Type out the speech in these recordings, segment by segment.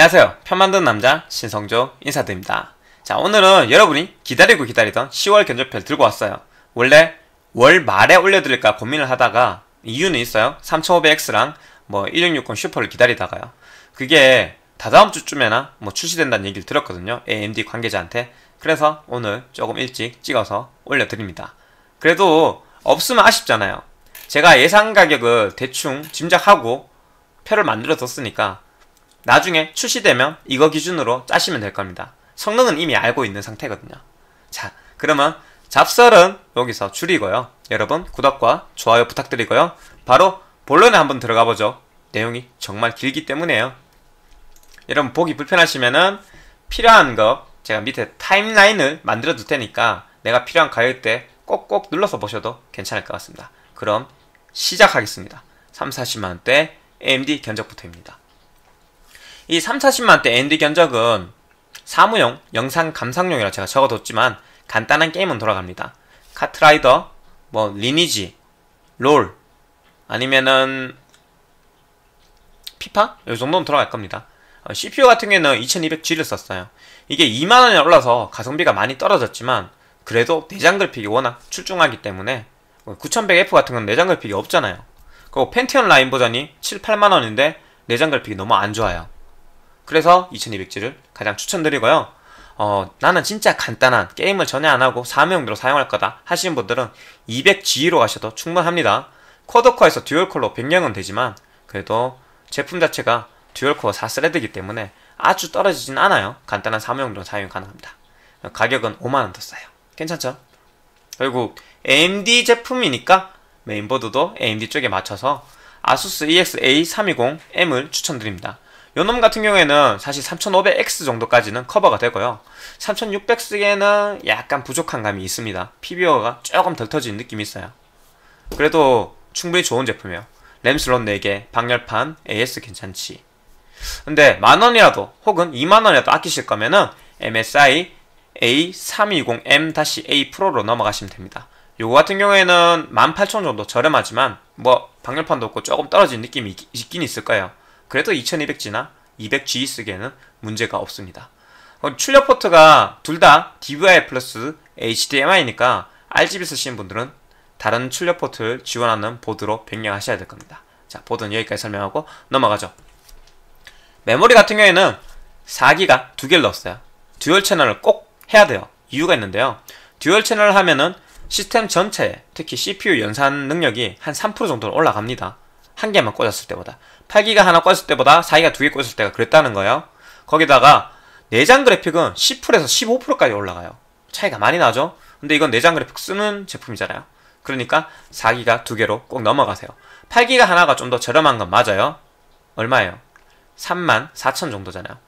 안녕하세요. 편 만드는 남자 신성조 인사드립니다. 자, 오늘은 여러분이 기다리던 10월 견적표를 들고 왔어요. 원래 월 말에 올려드릴까 고민을 하다가 이유는 있어요. 3500X랑 뭐 1660 슈퍼를 기다리다가요. 그게 다다음 주쯤에나 뭐 출시된다는 얘기를 들었거든요. AMD 관계자한테. 그래서 오늘 조금 일찍 찍어서 올려드립니다. 그래도 없으면 아쉽잖아요. 제가 예상 가격을 대충 짐작하고 표를 만들어뒀으니까 나중에 출시되면 이거 기준으로 짜시면 될 겁니다. 성능은 이미 알고 있는 상태거든요. 자, 그러면 잡설은 여기서 줄이고요. 여러분 구독과 좋아요 부탁드리고요. 바로 본론에 한번 들어가보죠. 내용이 정말 길기 때문에요. 여러분 보기 불편하시면은 필요한 거 제가 밑에 타임라인을 만들어 둘 테니까 내가 필요한 가격대 꼭꼭 눌러서 보셔도 괜찮을 것 같습니다. 그럼 시작하겠습니다. 3,40만원대 AMD 견적부터입니다. 이 3,40만원대 AMD 견적은 사무용, 영상 감상용이라 제가 적어뒀지만 간단한 게임은 돌아갑니다. 카트라이더, 뭐 리니지, 롤, 아니면은 피파? 이 정도는 돌아갈 겁니다. CPU 같은 경우에는 2200G를 썼어요. 이게 2만원이 올라서 가성비가 많이 떨어졌지만 그래도 내장 그래픽이 워낙 출중하기 때문에 9100F 같은 건 내장 그래픽이 없잖아요. 그리고 펜티언 라인 버전이 7, 8만원인데 내장 그래픽이 너무 안 좋아요. 그래서 2200G를 가장 추천드리고요. 나는 진짜 간단한 게임을 전혀 안하고 사무용도로 사용할 거다 하시는 분들은 200G로 가셔도 충분합니다. 쿼드코어에서 듀얼코어로 변경은 되지만 그래도 제품 자체가 듀얼코어 4스레드이기 때문에 아주 떨어지진 않아요. 간단한 사무용도로 사용 가능합니다. 가격은 5만원 더 싸요. 괜찮죠? 그리고 AMD 제품이니까 메인보드도 AMD 쪽에 맞춰서 아수스 EX A320 M을 추천드립니다. 요놈 같은 경우에는 사실 3500X 정도까지는 커버가 되고요. 3600 쓰기에는 약간 부족한 감이 있습니다. PBO가 조금 덜 터지는 느낌이 있어요. 그래도 충분히 좋은 제품이에요. 램 슬롯 4개, 방열판, AS 괜찮지. 근데 만원이라도 혹은 2만원이라도 아끼실 거면은 MSI A320M-A 프로로 넘어가시면 됩니다. 요거 같은 경우에는 18,000원 정도 저렴하지만 뭐 방열판도 없고 조금 떨어진 느낌이 있긴 있을 거예요. 그래도 2200G나 200G 쓰기에는 문제가 없습니다. 출력 포트가 둘 다 DVI 플러스 HDMI니까 RGB 쓰시는 분들은 다른 출력 포트를 지원하는 보드로 변경하셔야 될 겁니다. 자, 보드는 여기까지 설명하고 넘어가죠. 메모리 같은 경우에는 4기가 두 개를 넣었어요. 듀얼 채널을 꼭 해야 돼요. 이유가 있는데요. 듀얼 채널을 하면은 시스템 전체, 특히 CPU 연산 능력이 한 3% 정도는 올라갑니다. 한 개만 꽂았을 때보다. 8기가 하나 꽂았을 때보다 4기가 두 개 꽂았을 때가 그랬다는 거예요. 거기다가 내장 그래픽은 10%에서 15%까지 올라가요. 차이가 많이 나죠? 근데 이건 내장 그래픽 쓰는 제품이잖아요. 그러니까 4기가 두 개로 꼭 넘어가세요. 8기가 하나가 좀 더 저렴한 건 맞아요. 얼마예요? 34,000 정도잖아요.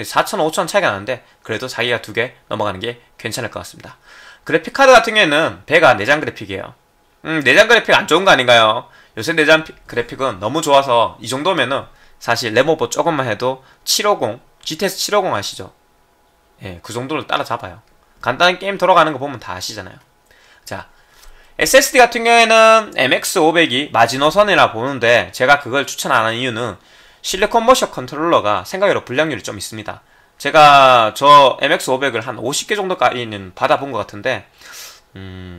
4,000, 5,000 차이가 나는데 그래도 4기가 두 개 넘어가는 게 괜찮을 것 같습니다. 그래픽카드 같은 경우에는 배가 내장 그래픽이에요. 내장 그래픽 안 좋은 거 아닌가요? 요새 내장 그래픽은 너무 좋아서 이 정도면은 사실 레모버 조금만 해도 750, GTX 750 아시죠? 예, 그 정도로 따라잡아요. 간단한 게임 돌아가는 거 보면 다 아시잖아요. 자, SSD 같은 경우에는 MX500이 마지노선이라 보는데 제가 그걸 추천 안 한 이유는 실리콘 모션 컨트롤러가 생각외로 불량률이 좀 있습니다. 제가 저 MX500을 한 50개 정도까지는 받아본 것 같은데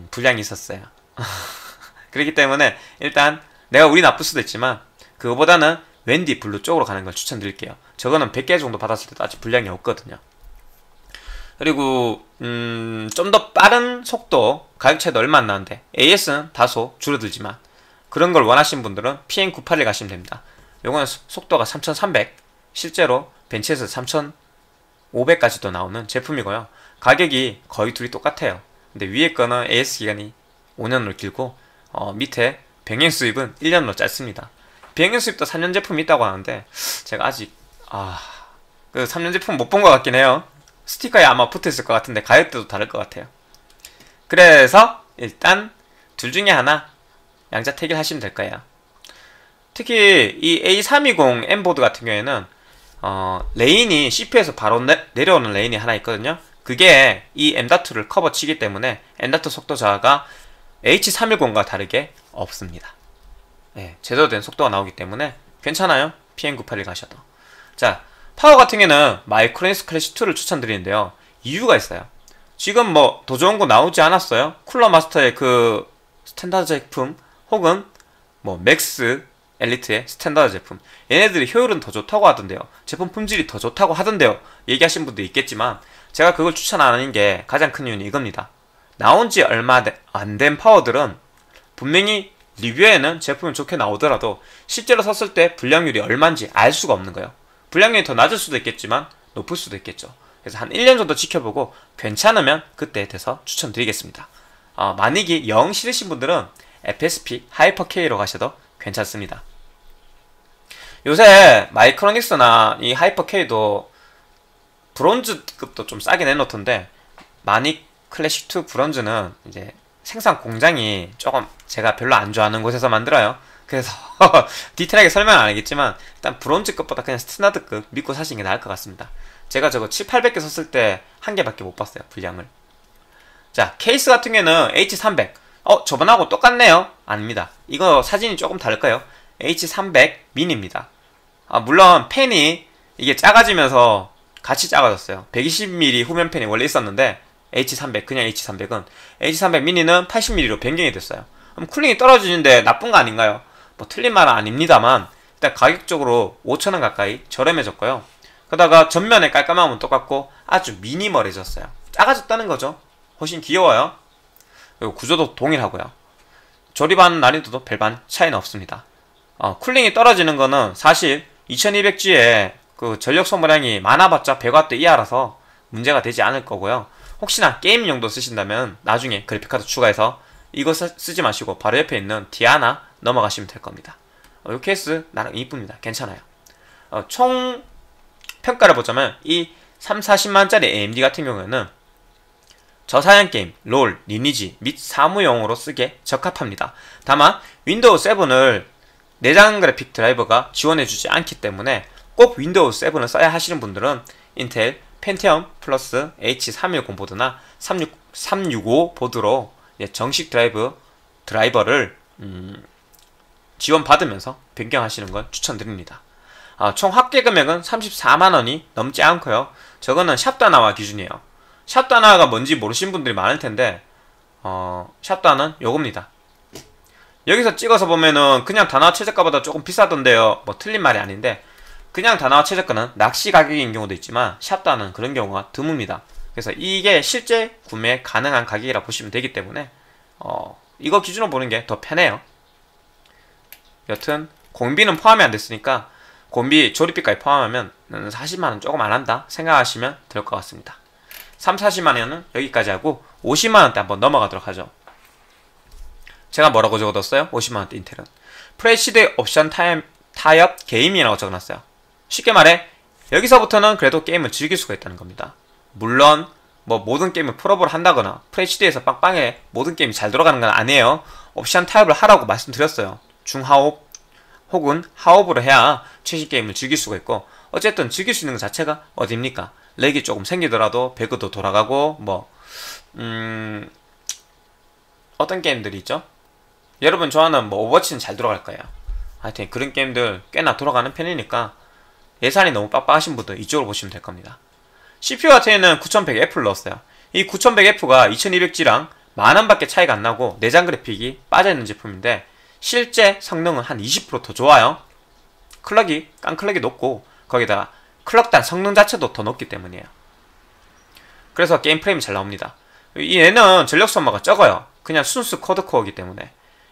불량이 있었어요. 그렇기 때문에 일단 내가 운이 나쁠 수도 있지만 그거보다는 웬디 블루 쪽으로 가는 걸 추천드릴게요. 저거는 100개 정도 받았을 때도 아직 불량이 없거든요. 그리고 좀 더 빠른 속도, 가격 차이도 얼마 안 나는데 AS는 다소 줄어들지만 그런 걸 원하시는 분들은 PN98을 가시면 됩니다. 요거는 속도가 3300, 실제로 벤치에서 3500까지도 나오는 제품이고요. 가격이 거의 둘이 똑같아요. 근데 위에 거는 AS 기간이 5년으로 길고 밑에 병행 수입은 1년으로 짧습니다. 병행 수입도 3년 제품이 있다고 하는데 제가 아직 그 3년 제품 못 본 것 같긴 해요. 스티커에 아마 붙어있을 것 같은데 가격대도 다를 것 같아요. 그래서 일단 둘 중에 하나 양자택일 하시면 될 거예요. 특히 이 A320M 보드 같은 경우에는 레인이 CPU에서 바로 내려오는 레인이 하나 있거든요. 그게 이 M.2를 커버치기 때문에 M.2 속도 저하가 H310과 다르게 없습니다. 예, 제대로 된 속도가 나오기 때문에 괜찮아요. PN98을 가셔도. 자, 파워 같은 경우에는 마이크로닉스 클래시 2를 추천드리는데요. 이유가 있어요. 지금 뭐 더 좋은 거 나오지 않았어요. 쿨러 마스터의 그 스탠다드 제품 혹은 뭐 맥스 엘리트의 스탠다드 제품, 얘네들이 효율은 더 좋다고 하던데요. 제품 품질이 더 좋다고 하던데요. 얘기하신 분도 있겠지만 제가 그걸 추천 안 하는 게 가장 큰 이유는 이겁니다. 나온 지 얼마 안 된 파워들은 분명히 리뷰에는 제품이 좋게 나오더라도 실제로 샀을 때 불량률이 얼마인지 알 수가 없는 거예요. 불량률이 더 낮을 수도 있겠지만 높을 수도 있겠죠. 그래서 한 1년 정도 지켜보고 괜찮으면 그때에 대해서 추천드리겠습니다. 만약에 0 싫으신 분들은 FSP 하이퍼K로 가셔도 괜찮습니다. 요새 마이크로닉스나 이 하이퍼K도 브론즈급도 좀 싸게 내놓던데, 마닉 클래식2 브론즈는 이제 생산 공장이 조금 제가 별로 안 좋아하는 곳에서 만들어요. 그래서 디테일하게 설명은 안 하겠지만 일단 브론즈급보다 그냥 스탠다드급 믿고 사시는 게 나을 것 같습니다. 제가 저거 7,800개 썼을 때 한 개밖에 못 봤어요, 분량을. 자, 케이스 같은 경우에는 H300. 저번하고 똑같네요. 아닙니다. 이거 사진이 조금 다를까요? H300 미니입니다. 물론 펜이 이게 작아지면서 같이 작아졌어요. 120mm 후면펜이 원래 있었는데 H300, 그냥 H300은 H300 미니는 80mm로 변경이 됐어요. 그럼 쿨링이 떨어지는데 나쁜 거 아닌가요? 뭐 틀린 말은 아닙니다만 일단 가격적으로 5,000원 가까이 저렴해졌고요. 그러다가 전면에 깔끔함은 똑같고 아주 미니멀해졌어요. 작아졌다는 거죠. 훨씬 귀여워요. 그리고 구조도 동일하고요. 조립하는 난이도도 별반 차이는 없습니다. 쿨링이 떨어지는 거는 사실 2200G에 그 전력 소모량이 많아봤자 100W 이하라서 문제가 되지 않을 거고요. 혹시나 게임 용도 쓰신다면 나중에 그래픽카드 추가해서 이거 쓰지 마시고 바로 옆에 있는 디아나 넘어가시면 될 겁니다. 이 케이스 나름 이쁩니다. 괜찮아요. 총 평가를 보자면 이 3,40만짜리 AMD 같은 경우에는 저사양 게임, 롤, 리니지 및 사무용으로 쓰기에 적합합니다. 다만 윈도우 7을 내장 그래픽 드라이버가 지원해주지 않기 때문에 꼭 윈도우 7을 써야 하시는 분들은 인텔 펜티엄 플러스 H310 보드나 365 보드로 정식 드라이버를 지원받으면서 변경하시는 걸 추천드립니다. 총 합계 금액은 34만원이 넘지 않고요. 저거는 샵다나와 기준이에요. 샵다나가 뭔지 모르신 분들이 많을텐데 샵다나는 요겁니다. 여기서 찍어서 보면은 그냥 단화 최저가보다 조금 비싸던데요. 뭐 틀린 말이 아닌데 그냥 단화 최저가는 낚시 가격인 경우도 있지만 샵다나는 그런 경우가 드뭅니다. 그래서 이게 실제 구매 가능한 가격이라 보시면 되기 때문에 이거 기준으로 보는 게 더 편해요. 여튼 공비는 포함이 안 됐으니까 공비 조립비까지 포함하면 40만원 조금 안 한다 생각하시면 될 것 같습니다. 3,40만원은 여기까지 하고 50만원대 한번 넘어가도록 하죠. 제가 뭐라고 적어뒀어요? 50만원대 인텔은 프레시드 옵션 타협 게임이라고 적어놨어요. 쉽게 말해 여기서부터는 그래도 게임을 즐길 수가 있다는 겁니다. 물론 뭐 모든 게임을 풀업을 한다거나 FHD에서 빵빵해 모든 게임이 잘 돌아가는 건 아니에요. 옵션 타협을 하라고 말씀드렸어요. 중하옵 혹은 하옵으로 해야 최신 게임을 즐길 수가 있고, 어쨌든 즐길 수 있는 것 자체가 어딥니까? 렉이 조금 생기더라도 배그도 돌아가고 뭐 어떤 게임들이 있죠? 여러분 좋아하는 뭐 오버워치는 잘 돌아갈 거예요. 하여튼 그런 게임들 꽤나 돌아가는 편이니까 예산이 너무 빡빡하신 분들 이쪽으로 보시면 될 겁니다. CPU 같은 경우에는 9100F를 넣었어요. 이 9100F가 2200G랑 만원 밖에 차이가 안 나고 내장 그래픽이 빠져있는 제품인데 실제 성능은 한 20% 더 좋아요. 깡클럭이 높고 거기다가 클럭단 성능 자체도 더 높기 때문이에요. 그래서 게임 프레임이 잘 나옵니다. 얘는 전력 소모가 적어요. 그냥 순수 쿼드코어이기 때문에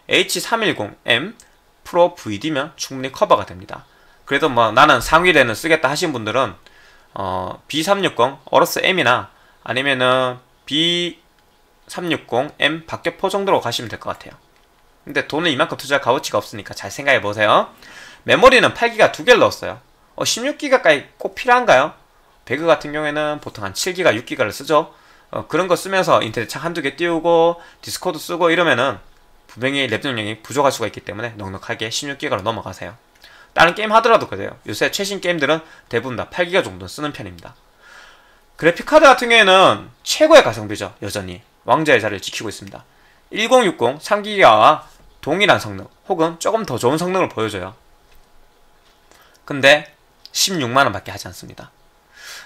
H320 M 프로 VD면 충분히 커버가 됩니다. 그래도 뭐 나는 상위레는 쓰겠다 하신 분들은 B360 어로스 M이나 아니면은 B360 M 박격포 정도로 가시면 될 것 같아요. 근데 돈을 이만큼 투자할 값어치가 없으니까 잘 생각해보세요. 메모리는 8기가 2개를 넣었어요. 16기가까지 꼭 필요한가요? 배그 같은 경우에는 보통 한 7기가 6기가를 쓰죠. 그런 거 쓰면서 인터넷 창 한두 개 띄우고 디스코드 쓰고 이러면은 분명히 랩 용량이 부족할 수가 있기 때문에 넉넉하게 16기가로 넘어가세요. 다른 게임 하더라도 그래요. 요새 최신 게임들은 대부분 다 8기가 정도 쓰는 편입니다. 그래픽카드 같은 경우에는 최고의 가성비죠. 여전히 왕자의 자리를 지키고 있습니다. 1060 3기가와 동일한 성능 혹은 조금 더 좋은 성능을 보여줘요. 근데 16만원 밖에 하지 않습니다.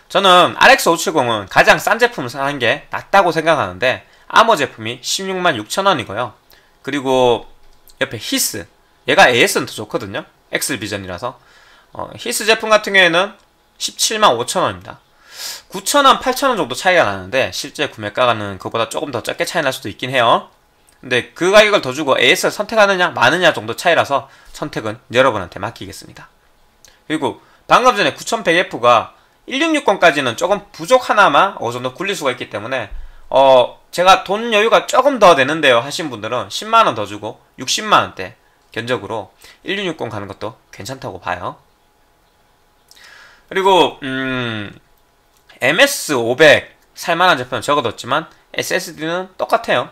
저는 RX570은 가장 싼 제품을 사는 게 낫다고 생각하는데 아머 제품이 166,000원이고요 그리고 옆에 히스, 얘가 AS는 더 좋거든요. X 비전이라서 히스 제품 같은 경우에는 175,000원입니다 9,000원, 8,000원 정도 차이가 나는데 실제 구매가는 그보다 조금 더 적게 차이 날 수도 있긴 해요. 근데 그 가격을 더 주고 AS를 선택하느냐 마느냐 정도 차이라서 선택은 여러분한테 맡기겠습니다. 그리고 방금 전에 9100F가 1660까지는 조금 부족 하나만 어느 정도 굴릴 수가 있기 때문에 제가 돈 여유가 조금 더 되는데요 하신 분들은 10만원 더 주고 60만원대 견적으로 1660 가는 것도 괜찮다고 봐요. 그리고 MS500 살만한 제품은 적어뒀지만 SSD는 똑같아요.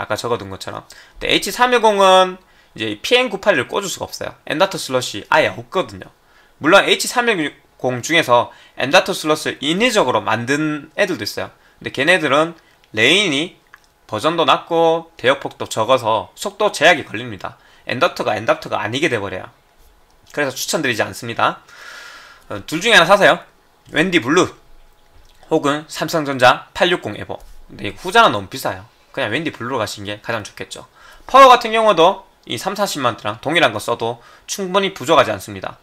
아까 적어둔 것처럼. 근데 H320은 이제 PN981을 꽂을 수가 없어요. 엔다터 슬롯이 아예 없거든요. 물론 H360 중에서 엔다터 슬롯을 인위적으로 만든 애들도 있어요. 근데 걔네들은 레인이 버전도 낮고 대역폭도 적어서 속도 제약이 걸립니다. 엔다터가 아니게 돼버려요. 그래서 추천드리지 않습니다. 둘 중에 하나 사세요. 웬디 블루 혹은 삼성전자 860 에버. 근데 후자는 너무 비싸요. 그냥 웬디 블루로 가시는 게 가장 좋겠죠. 파워 같은 경우도 이 3,40만원대랑 동일한 거 써도 충분히 부족하지 않습니다.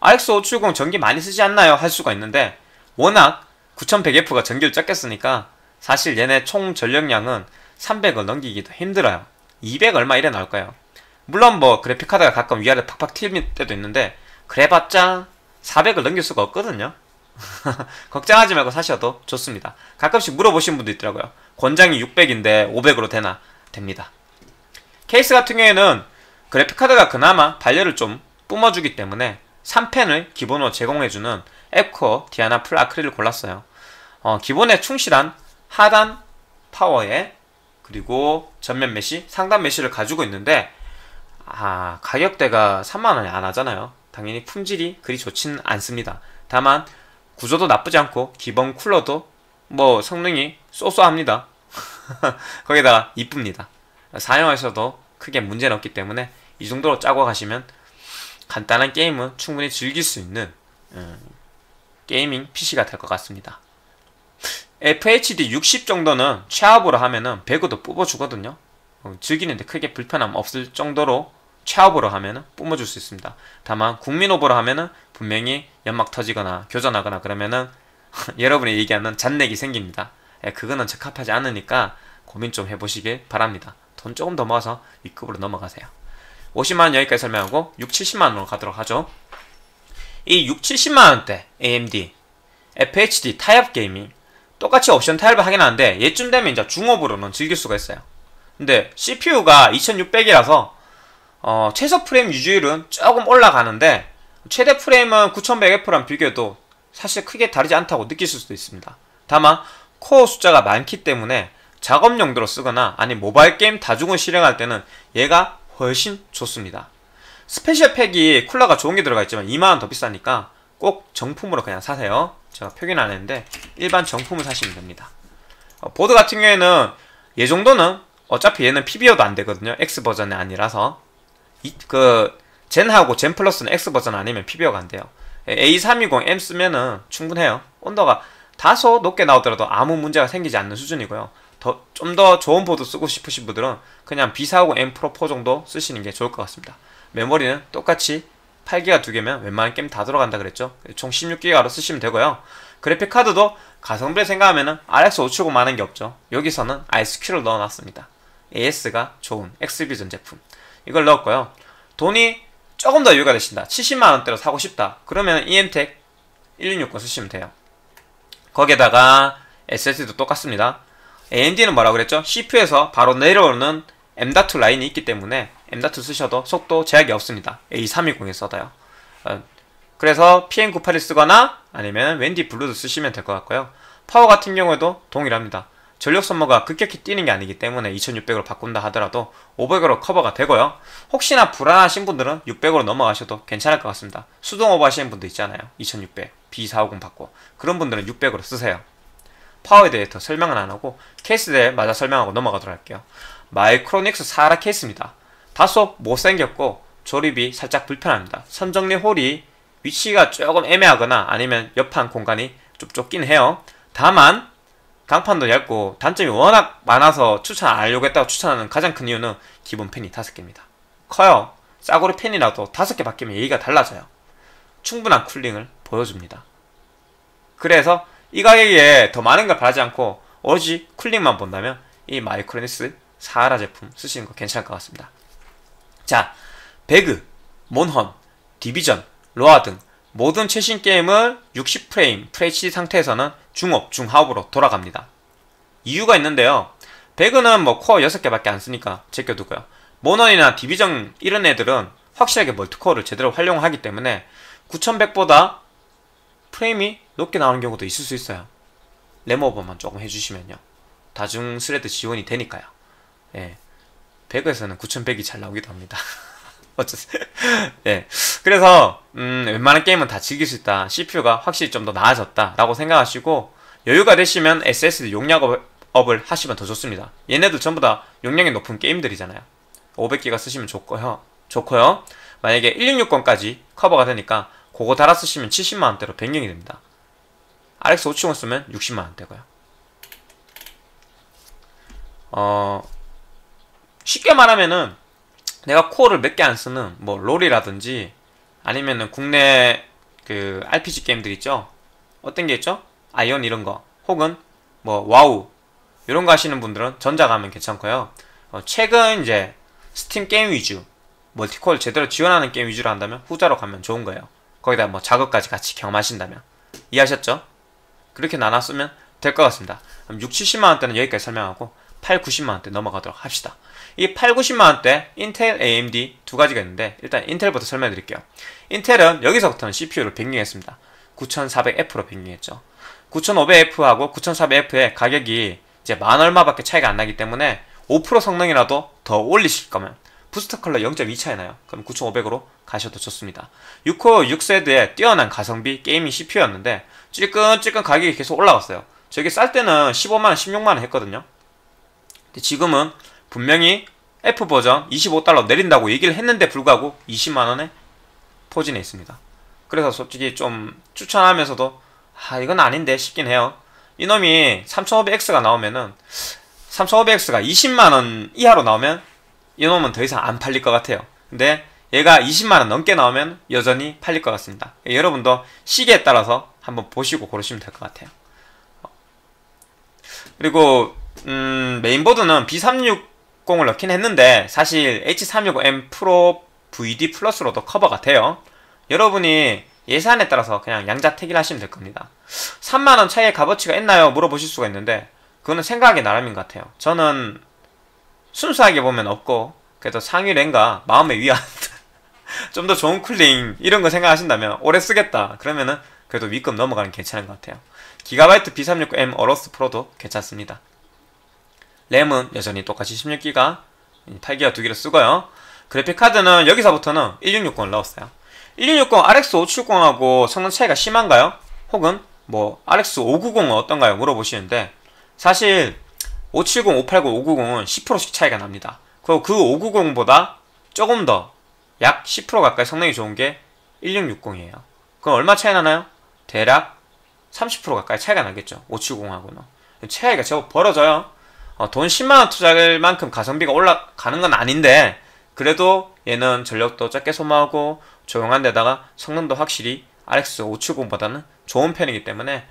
RX570 전기 많이 쓰지 않나요? 할 수가 있는데 워낙 9100F가 전기를 적게 쓰니까 사실 얘네 총 전력량은 300을 넘기기도 힘들어요. 200 얼마 이래 나올까요? 물론 뭐 그래픽카드가 가끔 위아래 팍팍 튈 때도 있는데 그래봤자 400을 넘길 수가 없거든요. 걱정하지 말고 사셔도 좋습니다. 가끔씩 물어보신 분도 있더라고요. 권장이 600인데 500으로 되나? 됩니다. 케이스 같은 경우에는 그래픽카드가 그나마 발열을 좀 뿜어주기 때문에 3펜을 기본으로 제공해주는 에코 디아나 풀 아크릴을 골랐어요. 기본에 충실한 하단 파워에 그리고 전면 메쉬, 상단 메쉬를 가지고 있는데 가격대가 3만원이 안 하잖아요. 당연히 품질이 그리 좋지는 않습니다. 다만 구조도 나쁘지 않고 기본 쿨러도 뭐 성능이 쏘쏘합니다. 거기다가 이쁩니다. 사용하셔도 크게 문제는 없기 때문에 이 정도로 짜고 가시면 간단한 게임은 충분히 즐길 수 있는 게이밍 PC가 될 것 같습니다. FHD 60 정도는 최압으로 하면은 배그도 뽑아주거든요. 즐기는데 크게 불편함 없을 정도로 최압으로 하면은 뿜어줄 수 있습니다. 다만 국민 오버로 하면은 분명히 연막 터지거나 교전하거나 그러면은 여러분이 얘기하는 잔내기 생깁니다. 그거는 적합하지 않으니까 고민 좀 해보시길 바랍니다. 돈 조금 더 모아서 위급으로 넘어가세요. 50만원 여기까지 설명하고 6,70만원으로 가도록 하죠. 이 6,70만원대 AMD FHD 타협 게이밍 똑같이 옵션 타협을 하긴 하는데 얘쯤 되면 이제 중업으로는 즐길 수가 있어요. 근데 CPU가 2600이라서 최소 프레임 유지율은 조금 올라가는데 최대 프레임은 9100F랑 비교해도 사실 크게 다르지 않다고 느끼실 수도 있습니다. 다만 코어 숫자가 많기 때문에 작업 용도로 쓰거나 아니 모바일 게임 다중을 실행할 때는 얘가 훨씬 좋습니다. 스페셜 팩이 쿨러가 좋은 게 들어가 있지만 2만원 더 비싸니까 꼭 정품으로 그냥 사세요. 제가 표기는 안 했는데 일반 정품을 사시면 됩니다. 보드 같은 경우에는 얘 정도는 어차피 얘는 PBO도 안 되거든요. X버전이 아니라서 젠하고 젠 플러스는 X버전 아니면 PBO가 안 돼요. A320M 쓰면은 충분해요. 온도가 다소 높게 나오더라도 아무 문제가 생기지 않는 수준이고요. 좀 더 좋은 보드 쓰고 싶으신 분들은 그냥 B450 M 프로포 정도 쓰시는 게 좋을 것 같습니다. 메모리는 똑같이 8기가 두 개면 웬만한 게임 다 들어간다 그랬죠. 총 16기가로 쓰시면 되고요. 그래픽카드도 가성비를 생각하면 RX570 많은 게 없죠. 여기서는 ISQ를 넣어놨습니다. AS가 좋은 X비전 제품 이걸 넣었고요. 돈이 조금 더 여유가 되신다. 70만원대로 사고 싶다. 그러면 EMTEC 166 쓰시면 돼요. 거기에다가 SSD도 똑같습니다. AMD는 뭐라고 그랬죠? CPU에서 바로 내려오는 M.2 라인이 있기 때문에 M.2 쓰셔도 속도 제약이 없습니다. A320에 써도요. 그래서 PN981 쓰거나 아니면 웬디 블루도 쓰시면 될 것 같고요. 파워 같은 경우에도 동일합니다. 전력 소모가 급격히 뛰는 게 아니기 때문에 2600으로 바꾼다 하더라도 500으로 커버가 되고요. 혹시나 불안하신 분들은 600으로 넘어가셔도 괜찮을 것 같습니다. 수동 오버 하시는 분도 있잖아요. 2600, B450 받고 그런 분들은 600으로 쓰세요. 파워에 대해 더 설명은 안 하고 케이스에 대해 마저 설명하고 넘어가도록 할게요. 마이크로닉스 사하라 케이스입니다. 다소 못생겼고 조립이 살짝 불편합니다. 선정리 홀이 위치가 조금 애매하거나 아니면 옆판 공간이 좀 좁긴 해요. 다만 강판도 얇고 단점이 워낙 많아서 추천 안 하려고 했다고 추천하는 가장 큰 이유는 기본 펜이 5개입니다. 커요. 싸구려 펜이라도 5개 바뀌면 얘기가 달라져요. 충분한 쿨링을 보여줍니다. 그래서 이 가격에 더 많은 걸 바라지 않고 오로지 쿨링만 본다면 이 마이크로닉스 사하라 제품 쓰시는 거 괜찮을 것 같습니다. 자, 배그, 몬헌, 디비전, 로아 등 모든 최신 게임을 60프레임 FHD 상태에서는 중업, 중하업으로 돌아갑니다. 이유가 있는데요. 배그는 뭐 코어 6개밖에 안 쓰니까 제껴두고요. 모넌이나 디비전 이런 애들은 확실하게 멀티코어를 제대로 활용하기 때문에 9100보다 프레임이 높게 나오는 경우도 있을 수 있어요. 램오버만 조금 해주시면요. 다중 스레드 지원이 되니까요. 예. 배그에서는 9100이 잘 나오기도 합니다. 어쨌든 예. 그래서 웬만한 게임은 다 즐길 수 있다. CPU가 확실히 좀 더 나아졌다라고 생각하시고 여유가 되시면 SSD 용량업을 하시면 더 좋습니다. 얘네들 전부 다 용량이 높은 게임들이잖아요. 500기가 쓰시면 좋고요. 만약에 1660까지 커버가 되니까 그거 달아 쓰시면 70만원대로 변경이 됩니다. RX 570 쓰면 60만원대고요. 쉽게 말하면은 내가 코어를 몇 개 안 쓰는 뭐 롤이라든지 아니면은 국내 그 RPG 게임들 있죠? 어떤 게 있죠? 아이온 이런 거 혹은 뭐 와우 이런 거 하시는 분들은 전자 가면 괜찮고요. 최근 이제 스팀 게임 위주 멀티코어를 제대로 지원하는 게임 위주로 한다면 후자로 가면 좋은 거예요. 거기다 뭐 작업까지 같이 경험하신다면 이해하셨죠? 그렇게 나눴으면 될 것 같습니다. 6,70만원대는 여기까지 설명하고 8,90만원대 넘어가도록 합시다. 이 8,90만원대 인텔, AMD 두 가지가 있는데 일단 인텔부터 설명드릴게요. 인텔은 여기서부터는 CPU를 변경했습니다. 9400F로 변경했죠. 9500F하고 9400F의 가격이 이제 만 얼마밖에 차이가 안 나기 때문에 5% 성능이라도 더 올리실 거면 부스트 컬러 0.2 차이 나요. 그럼 9500으로 가셔도 좋습니다. 6코어 6세대의 뛰어난 가성비 게이밍 CPU였는데 찔끈찔끈 가격이 계속 올라갔어요. 저게 쌀 때는 15만원, 16만원 했거든요. 근데 지금은 분명히 F버전 25달러 내린다고 얘기를 했는데 불구하고 20만원에 포진해 있습니다. 그래서 솔직히 좀 추천하면서도 아 이건 아닌데 싶긴 해요. 이놈이 3500X가 나오면은 3500X가 20만원 이하로 나오면 이놈은 더 이상 안 팔릴 것 같아요. 근데 얘가 20만원 넘게 나오면 여전히 팔릴 것 같습니다. 여러분도 시기에 따라서 한번 보시고 고르시면 될 것 같아요. 그리고 메인보드는 B360을 넣긴 했는데 사실 H550M 프로 VD 플러스로도 커버가 돼요. 여러분이 예산에 따라서 그냥 양자택일 하시면 될 겁니다. 3만원 차이의 값어치가 있나요? 물어보실 수가 있는데 그거는 생각의 나름인 것 같아요. 저는 순수하게 보면 없고 그래도 상위 랜과 마음의 위안 좀 더 좋은 쿨링 이런 거 생각하신다면 오래 쓰겠다 그러면은 그래도 위급 넘어가는 게 괜찮은 것 같아요. 기가바이트 B360M 어로스 프로도 괜찮습니다. 램은 여전히 똑같이 16기가 8기가 2개를 쓰고요. 그래픽카드는 여기서부터는 1660을 넣었어요. 1660 RX 570하고 성능 차이가 심한가요? 혹은 뭐 RX 590은 어떤가요? 물어보시는데 사실 570, 580, 590은 10%씩 차이가 납니다. 그리고 그 590보다 조금 더 약 10% 가까이 성능이 좋은 게 1660이에요. 그럼 얼마 차이 나나요? 대략 30% 가까이 차이가 나겠죠. 570하고는. 차이가 제법 벌어져요. 돈 10만원 투자할 만큼 가성비가 올라가는 건 아닌데 그래도 얘는 전력도 적게 소모하고 조용한 데다가 성능도 확실히 RX 570보다는 좋은 편이기 때문에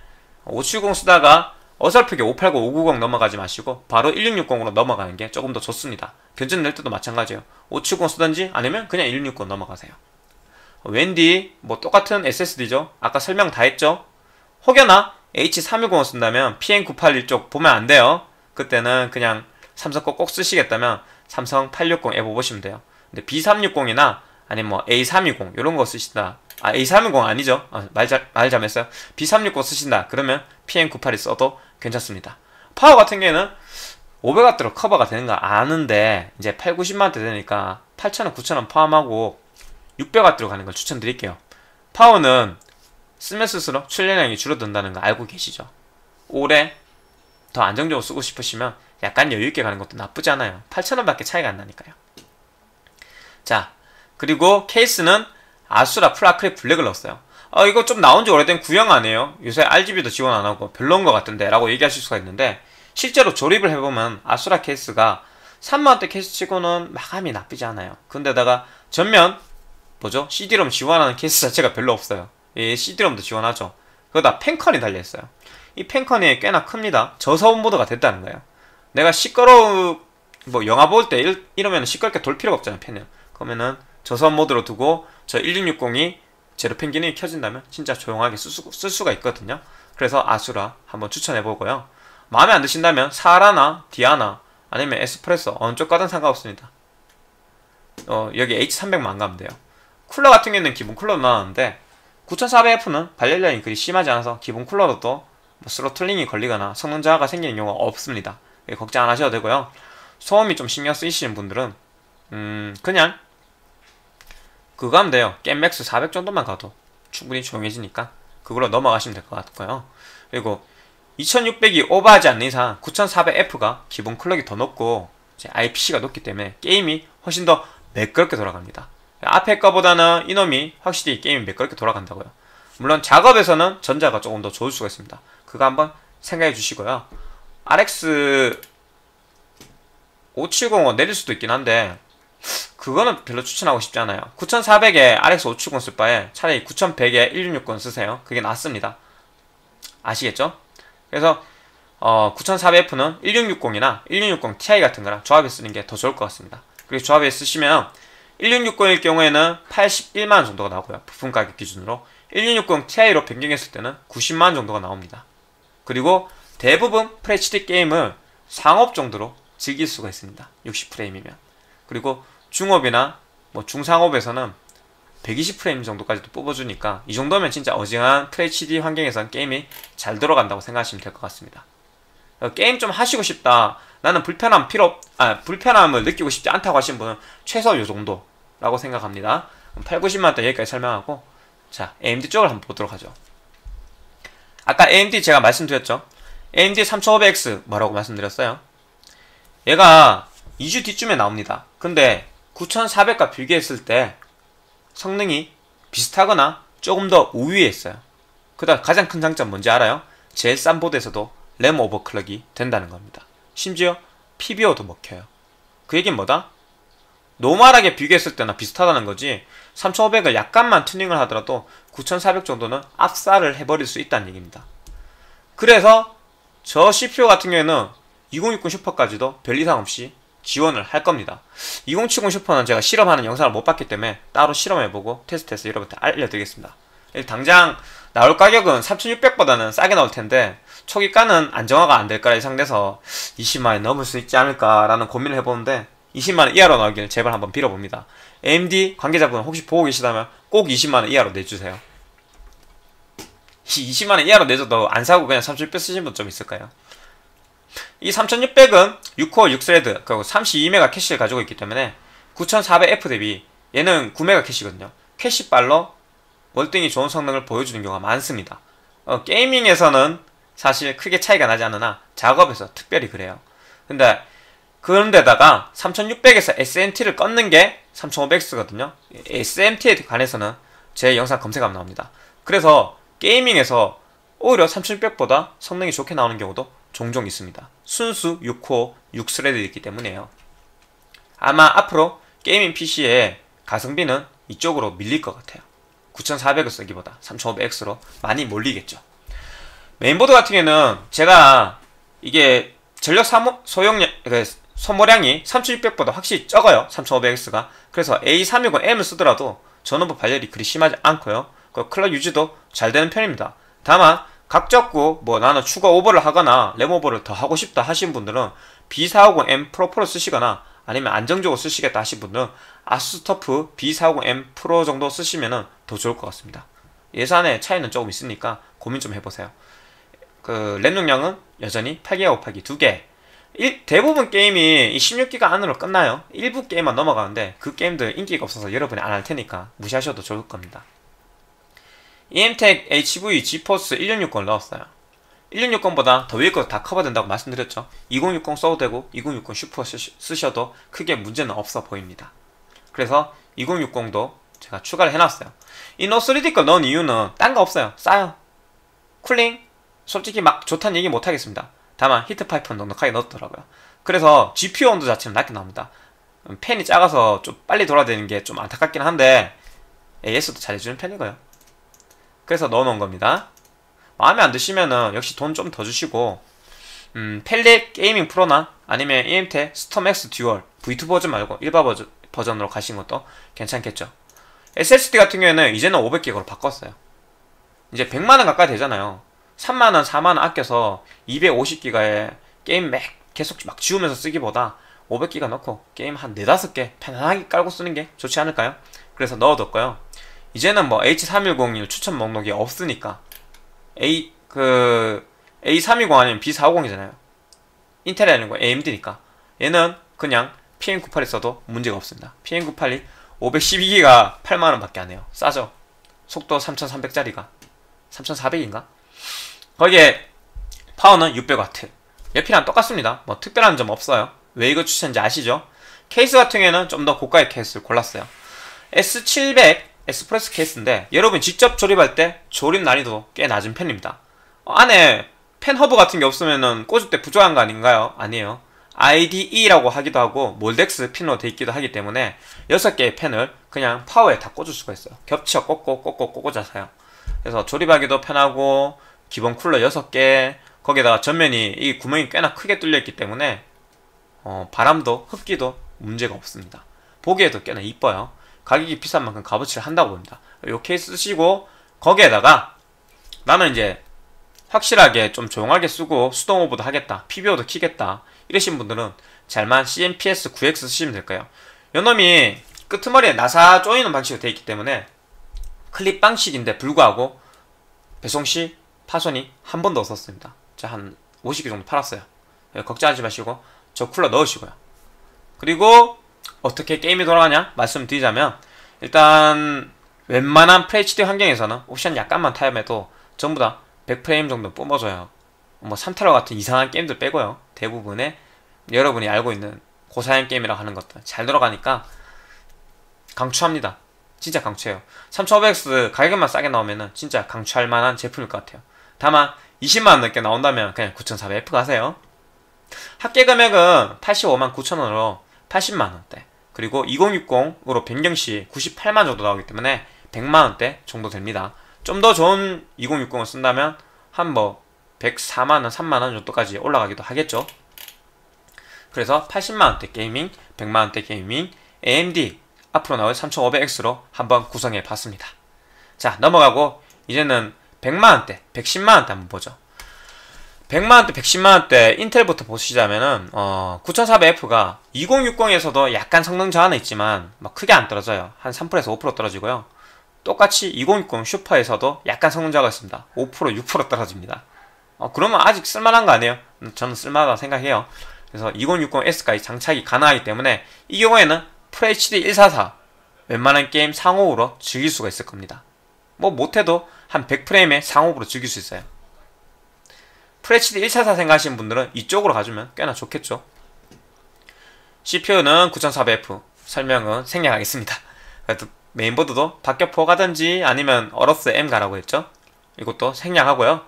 570 쓰다가 어설프게 580, 590 넘어가지 마시고 바로 1660으로 넘어가는 게 조금 더 좋습니다. 견적 낼 때도 마찬가지예요. 570 쓰든지 아니면 그냥 1660 넘어가세요. 웬디 뭐 똑같은 SSD죠. 아까 설명 다 했죠. 혹여나 H320 쓴다면 PN981 쪽 보면 안 돼요. 그때는 그냥 삼성 거 꼭 쓰시겠다면 삼성 860 앱 보시면 돼요. 근데 B360이나 아니면 뭐 A320 이런 거 쓰신다. 아 A320 아니죠. 아, 말 잘못했어요. B360 쓰신다. 그러면 PN981 써도 괜찮습니다. 파워 같은 경우에는 500W로 커버가 되는 거 아는데 이제 8, 90만원대 되니까 8,000원, 9,000원 포함하고 600W로 가는 걸 추천드릴게요. 파워는 쓰면 쓸수록 출력량이 줄어든다는 거 알고 계시죠? 올해 더 안정적으로 쓰고 싶으시면 약간 여유있게 가는 것도 나쁘지 않아요. 8,000원밖에 차이가 안 나니까요. 자, 그리고 케이스는 아수라 프라크립 블랙을 넣었어요. 이거 좀 나온지 오래된 구형 아니에요? 요새 RGB도 지원 안하고 별로인 것 같은데 라고 얘기하실 수가 있는데, 실제로 조립을 해보면 아수라 케이스가 3만원대 케이스치고는 마감이 나쁘지 않아요. 근데다가 전면 뭐죠? CD롬 지원하는 케이스 자체가 별로 없어요. 예, CD롬도 지원하죠. 그러다 팬컨이 달려있어요. 이 팬컨이 꽤나 큽니다. 저소음 모드가 됐다는 거예요. 내가 시끄러운 뭐 영화 볼 때 이러면 시끄럽게 돌 필요가 없잖아요, 팬은. 그러면은 저소음 모드로 두고 저 1660이 제로 팬 기능이 켜진다면 진짜 조용하게 쓸 수가 있거든요. 그래서 아수라 한번 추천해보고요. 마음에 안 드신다면 사하라나 디아나 아니면 에스프레소 어느 쪽 가든 상관없습니다. 여기 H300만 가면 돼요. 쿨러 같은 경우는 기본 쿨러로 나왔는데 9400F는 발열량이 그리 심하지 않아서 기본 쿨러로도 뭐 스로틀링이 걸리거나 성능 저하가 생기는 경우가 없습니다. 걱정 안 하셔도 되고요. 소음이 좀 신경 쓰이시는 분들은 그냥 그거 하면 돼요. 겜맥스 400 정도만 가도 충분히 조용해지니까 그걸로 넘어가시면 될 것 같고요. 그리고 2600이 오버하지 않는 이상 9400F가 기본 클럭이 더 높고 IPC가 높기 때문에 게임이 훨씬 더 매끄럽게 돌아갑니다. 앞에 거보다는 이놈이 확실히 게임이 매끄럽게 돌아간다고요. 물론 작업에서는 전자가 조금 더 좋을 수가 있습니다. 그거 한번 생각해 주시고요. RX 570 내릴 수도 있긴 한데 그거는 별로 추천하고 싶지 않아요. 9400에 RX 570 쓸 바에 차라리 9100에 1660 쓰세요. 그게 낫습니다. 아시겠죠? 그래서 9400F는 1660이나 1660Ti 같은 거랑 조합에 쓰는 게 더 좋을 것 같습니다. 그리고 조합에 쓰시면 1660일 경우에는 81만원 정도가 나오고요. 부품 가격 기준으로 1660Ti로 변경했을 때는 90만원 정도가 나옵니다. 그리고 대부분 FHD 게임을 상업 정도로 즐길 수가 있습니다. 60프레임이면. 그리고 중업이나 뭐 중상업에서는 120프레임 정도까지도 뽑아주니까 이 정도면 진짜 어지간한 FHD 환경에선 게임이 잘 돌아간다고 생각하시면 될 것 같습니다. 게임 좀 하시고 싶다, 나는 불편함을 느끼고 싶지 않다고 하신 분은 최소 요 정도라고 생각합니다. 8,90만원대 여기까지 설명하고, 자, AMD 쪽을 한번 보도록 하죠. 아까 AMD 제가 말씀드렸죠. AMD 3500X 뭐라고 말씀드렸어요? 얘가 2주 뒤쯤에 나옵니다. 근데 9400과 비교했을 때 성능이 비슷하거나 조금 더 우위에 있어요. 그다음 가장 큰 장점 뭔지 알아요? 제일 싼 보드에서도 램 오버클럭이 된다는 겁니다. 심지어 PBO도 먹혀요. 그 얘기는 뭐다? 노멀하게 비교했을 때나 비슷하다는 거지 3500을 약간만 튜닝을 하더라도 9400 정도는 압살을 해버릴 수 있다는 얘기입니다. 그래서 저 CPU 같은 경우에는 2060 슈퍼까지도 별 이상 없이 지원을 할 겁니다. 2070 슈퍼는 제가 실험하는 영상을 못 봤기 때문에 따로 실험해보고 테스트해서 여러분한테 알려드리겠습니다. 당장 나올 가격은 3600보다는 싸게 나올 텐데 초기가는 안정화가 안 될 거라 예상돼서 20만원이 넘을 수 있지 않을까라는 고민을 해보는데 20만원 이하로 나오길 제발 한번 빌어봅니다. AMD 관계자분 혹시 보고 계시다면 꼭 20만원 이하로 내주세요. 20만원 이하로 내줘도 안 사고 그냥 3600 쓰신 분 좀 있을까요? 이 3600은 6코어 6스레드 그리고 32메가 캐시를 가지고 있기 때문에 9400F 대비 얘는 9메가 캐시거든요. 캐시빨로 월등히 좋은 성능을 보여주는 경우가 많습니다. 게이밍에서는 사실 크게 차이가 나지 않으나 작업에서 특별히 그래요. 그런데다가 3600에서 SMT를 껐는 게 3500X거든요. SMT에 관해서는 제 영상 검색하면 나옵니다. 그래서 게이밍에서 오히려 3600보다 성능이 좋게 나오는 경우도 종종 있습니다. 순수 6코어 6스레드이기 때문에요. 아마 앞으로 게이밍 PC의 가성비는 이쪽으로 밀릴 것 같아요. 9400을 쓰기보다 3500X로 많이 몰리겠죠. 메인보드 같은 경우는 제가 이게 전력 소모량이 3600보다 확실히 적어요. 3500X가. 그래서 A320M을 쓰더라도 전원부 발열이 그리 심하지 않고요. 클럭 유지도 잘 되는 편입니다. 다만 각 잡고 뭐 나는 추가 오버를 하거나 램 오버를 더 하고 싶다 하신 분들은 B450 M 프로포를 쓰시거나 아니면 안정적으로 쓰시겠다 하신 분들은 아스터프 B450 M 프로 정도 쓰시면은 더 좋을 것 같습니다. 예산의 차이는 조금 있으니까 고민 좀 해보세요. 램 용량은 여전히 8기가 5파기 2개. 대부분 게임이 16기가 안으로 끝나요. 일부 게임만 넘어가는데 그 게임들 인기가 없어서 여러분이 안 할 테니까 무시하셔도 좋을 겁니다. EMTEC HV 지포스 1660을 넣었어요. 1660보다 더 위에 것도 다 커버된다고 말씀드렸죠. 2060 써도 되고 2060 슈퍼 쓰셔도 크게 문제는 없어 보입니다. 그래서 2060도 제가 추가를 해놨어요. 이 노 3D 걸 넣은 이유는 딴 거 없어요. 싸요. 쿨링 솔직히 막 좋다는 얘기 못하겠습니다. 다만 히트파이프는 넉넉하게 넣었더라고요. 그래서 GPU 온도 자체는 낮게 나옵니다. 팬이 작아서 좀 빨리 돌아다니는 게 좀 안타깝긴 한데 AS도 잘해주는 편이고요. 그래서 넣어놓은 겁니다. 마음에 안 드시면은 역시 돈 좀 더 주시고 펠릿 게이밍 프로나 아니면 EMTEC 스톰X 듀얼 V2 버전 말고 일반 버전으로 가신 것도 괜찮겠죠. SSD 같은 경우에는 이제는 500기가로 바꿨어요. 이제 100만원 가까이 되잖아요. 3만원, 4만원 아껴서 250기가에 게임 막 계속 막 지우면서 쓰기보다 500기가 넣고 게임 한 4, 5개 편안하게 깔고 쓰는 게 좋지 않을까요? 그래서 넣어뒀고요. 이제는 뭐 H320 추천 목록이 없으니까 A320 아니면 B450이잖아요. 인텔이 아니고 AMD니까 얘는 그냥 PM982 써도 문제가 없습니다. PM982 512기가 8만원 밖에 안해요. 싸죠? 속도 3300짜리가 3400인가? 거기에 파워는 600W. 얘피랑 똑같습니다. 뭐 특별한 점 없어요. 왜 이거 추천인지 아시죠? 케이스 같은 경우에는 좀 더 고가의 케이스를 골랐어요. S700 에스프레소 케이스인데 여러분 직접 조립할 때 조립 난이도 꽤 낮은 편입니다. 안에 팬 허브 같은 게 없으면 꽂을 때 부족한 거 아닌가요? 아니에요. IDE라고 하기도 하고 몰덱스 핀으로 되어 있기도 하기 때문에 6개의 펜을 그냥 파워에 다 꽂을 수가 있어요. 겹쳐 꽂고 꽂아서요. 그래서 조립하기도 편하고 기본 쿨러 6개 거기에다가 전면이 이 구멍이 꽤나 크게 뚫려있기 때문에 바람도 흡기도 문제가 없습니다. 보기에도 꽤나 이뻐요. 가격이 비싼 만큼 값어치를 한다고 봅니다. 요 케이스 쓰시고 거기에다가 나는 이제 확실하게 좀 조용하게 쓰고 수동 오버도 하겠다, PBO도 키겠다 이러신 분들은 잘만 CNPS9X 쓰시면 될까요? 요 놈이 끄트머리에 나사 조이는 방식으로 되어 있기 때문에 클립 방식인데 불구하고 배송시 파손이 한 번도 없었습니다. 제가 한 50개 정도 팔았어요. 걱정하지 마시고 저 쿨러 넣으시고요. 그리고 어떻게 게임이 돌아가냐 말씀드리자면 일단 웬만한 FHD 환경에서는 옵션 약간만 타임해도 전부 다 100프레임 정도 뿜어줘요. 뭐 3타로 같은 이상한 게임들 빼고요. 대부분의 여러분이 알고 있는 고사양 게임이라고 하는 것들 잘 돌아가니까 강추합니다. 진짜 강추해요. 3500X 가격만 싸게 나오면은 진짜 강추할 만한 제품일 것 같아요. 다만 20만원 넘게 나온다면 그냥 9400F 가세요. 합계 금액은 859,000원으로 80만원대 그리고 2060으로 변경시 98만원 정도 나오기 때문에 100만원대 정도 됩니다. 좀 더 좋은 2060을 쓴다면 한 뭐 104만원, 3만원 정도까지 올라가기도 하겠죠. 그래서 80만원대 게이밍, 100만원대 게이밍, AMD 앞으로 나올 3500X로 한번 구성해봤습니다. 자 넘어가고 이제는 100만원대, 110만원대 한번 보죠. 100만원대, 110만원대 인텔부터 보시자면은 9400F가 2060에서도 약간 성능 저하는 있지만 막 크게 안 떨어져요. 한 3%에서 5% 떨어지고요. 똑같이 2060 슈퍼에서도 약간 성능 저하가 있습니다. 5%, 6% 떨어집니다. 그러면 아직 쓸만한 거 아니에요? 저는 쓸만하다고 생각해요. 그래서 2060S까지 장착이 가능하기 때문에 이 경우에는 FHD 144 웬만한 게임 상호으로 즐길 수가 있을 겁니다. 뭐 못해도 한 100프레임에 상호으로 즐길 수 있어요. FHD 144 생각하시는 분들은 이쪽으로 가주면 꽤나 좋겠죠. CPU는 9400F 설명은 생략하겠습니다. 그래도 메인보드도 박격포 가든지 아니면 어러스 M 가라고 했죠. 이것도 생략하고요.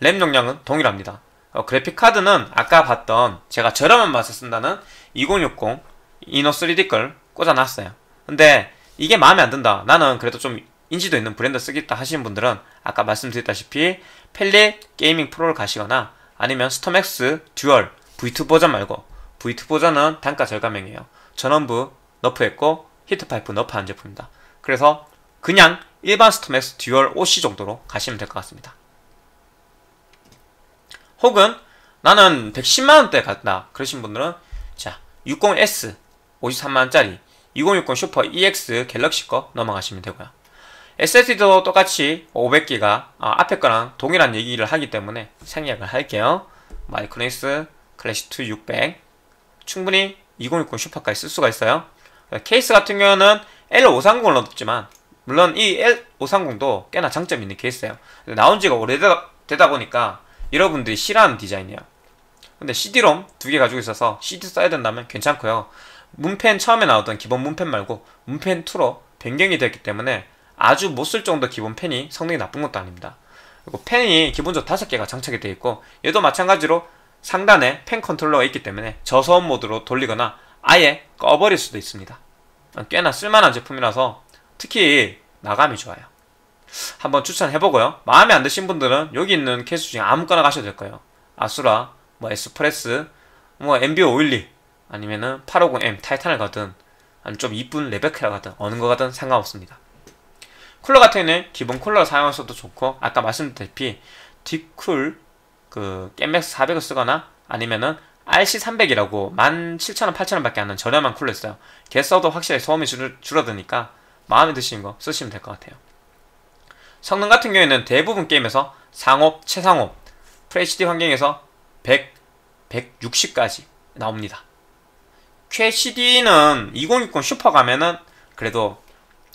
램 용량은 동일합니다. 그래픽카드는 아까 봤던 제가 저렴한 맛에 쓴다는 2060 이노 3D 걸 꽂아놨어요. 근데 이게 마음에 안 든다. 나는 그래도 좀 인지도 있는 브랜드 쓰겠다 하시는 분들은 아까 말씀드렸다시피 펠릿 게이밍 프로를 가시거나 아니면 스톰엑스 듀얼 V2 버전 말고 V2 버전은 단가 절감형이에요. 전원부 너프했고 히트파이프 너프한 제품입니다. 그래서 그냥 일반 스톰엑스 듀얼 OC 정도로 가시면 될 것 같습니다. 혹은 나는 110만원대 갔다 그러신 분들은 자 60S 53만원짜리 2060 슈퍼 EX 갤럭시 거 넘어가시면 되고요. SSD도 똑같이 500기가 앞에 거랑 동일한 얘기를 하기 때문에 생략을 할게요. 마이크로닉스 클래시 2 600 충분히 2060 슈퍼까지 쓸 수가 있어요. 케이스 같은 경우는 L240을 넣었지만 물론 이 L240도 꽤나 장점이 있는 케이스예요. 나온지가 오래되다 보니까 여러분들이 싫어하는 디자인이에요. 근데 CD롬 2개 가지고 있어서 CD 써야 된다면 괜찮고요. 문펜 처음에 나왔던 기본 문펜 말고 문펜 2로 변경이 됐기 때문에 아주 못 쓸 정도 기본 펜이 성능이 나쁜 것도 아닙니다. 그리고 펜이 기본적으로 5개가 장착이 되어 있고 얘도 마찬가지로 상단에 펜 컨트롤러가 있기 때문에 저소음 모드로 돌리거나 아예 꺼버릴 수도 있습니다. 꽤나 쓸만한 제품이라서 특히 마감이 좋아요. 한번 추천해보고요. 마음에 안 드신 분들은 여기 있는 케이스 중에 아무거나 가셔도 될 거예요. 아수라, 뭐 에스프레스, 뭐 MB512 아니면은 850M 타이탄을 가든 아니면 좀 이쁜 레베카를 가든 어느 거 가든 상관없습니다. 쿨러 같은 경우는 기본 쿨러를 사용해서도 좋고 아까 말씀드렸다시피 디쿨 그 겜맥스 400을 쓰거나 아니면은 RC300이라고 17,000원, 8,000원 밖에 안 나는 저렴한 쿨러 있어요. 걔 써도 확실히 소음이 줄어드니까 마음에 드시는 거 쓰시면 될 것 같아요. 성능 같은 경우에는 대부분 게임에서 상업, 최상업, FHD 환경에서 100, 160까지 나옵니다. QHD는 2060 슈퍼 가면은 그래도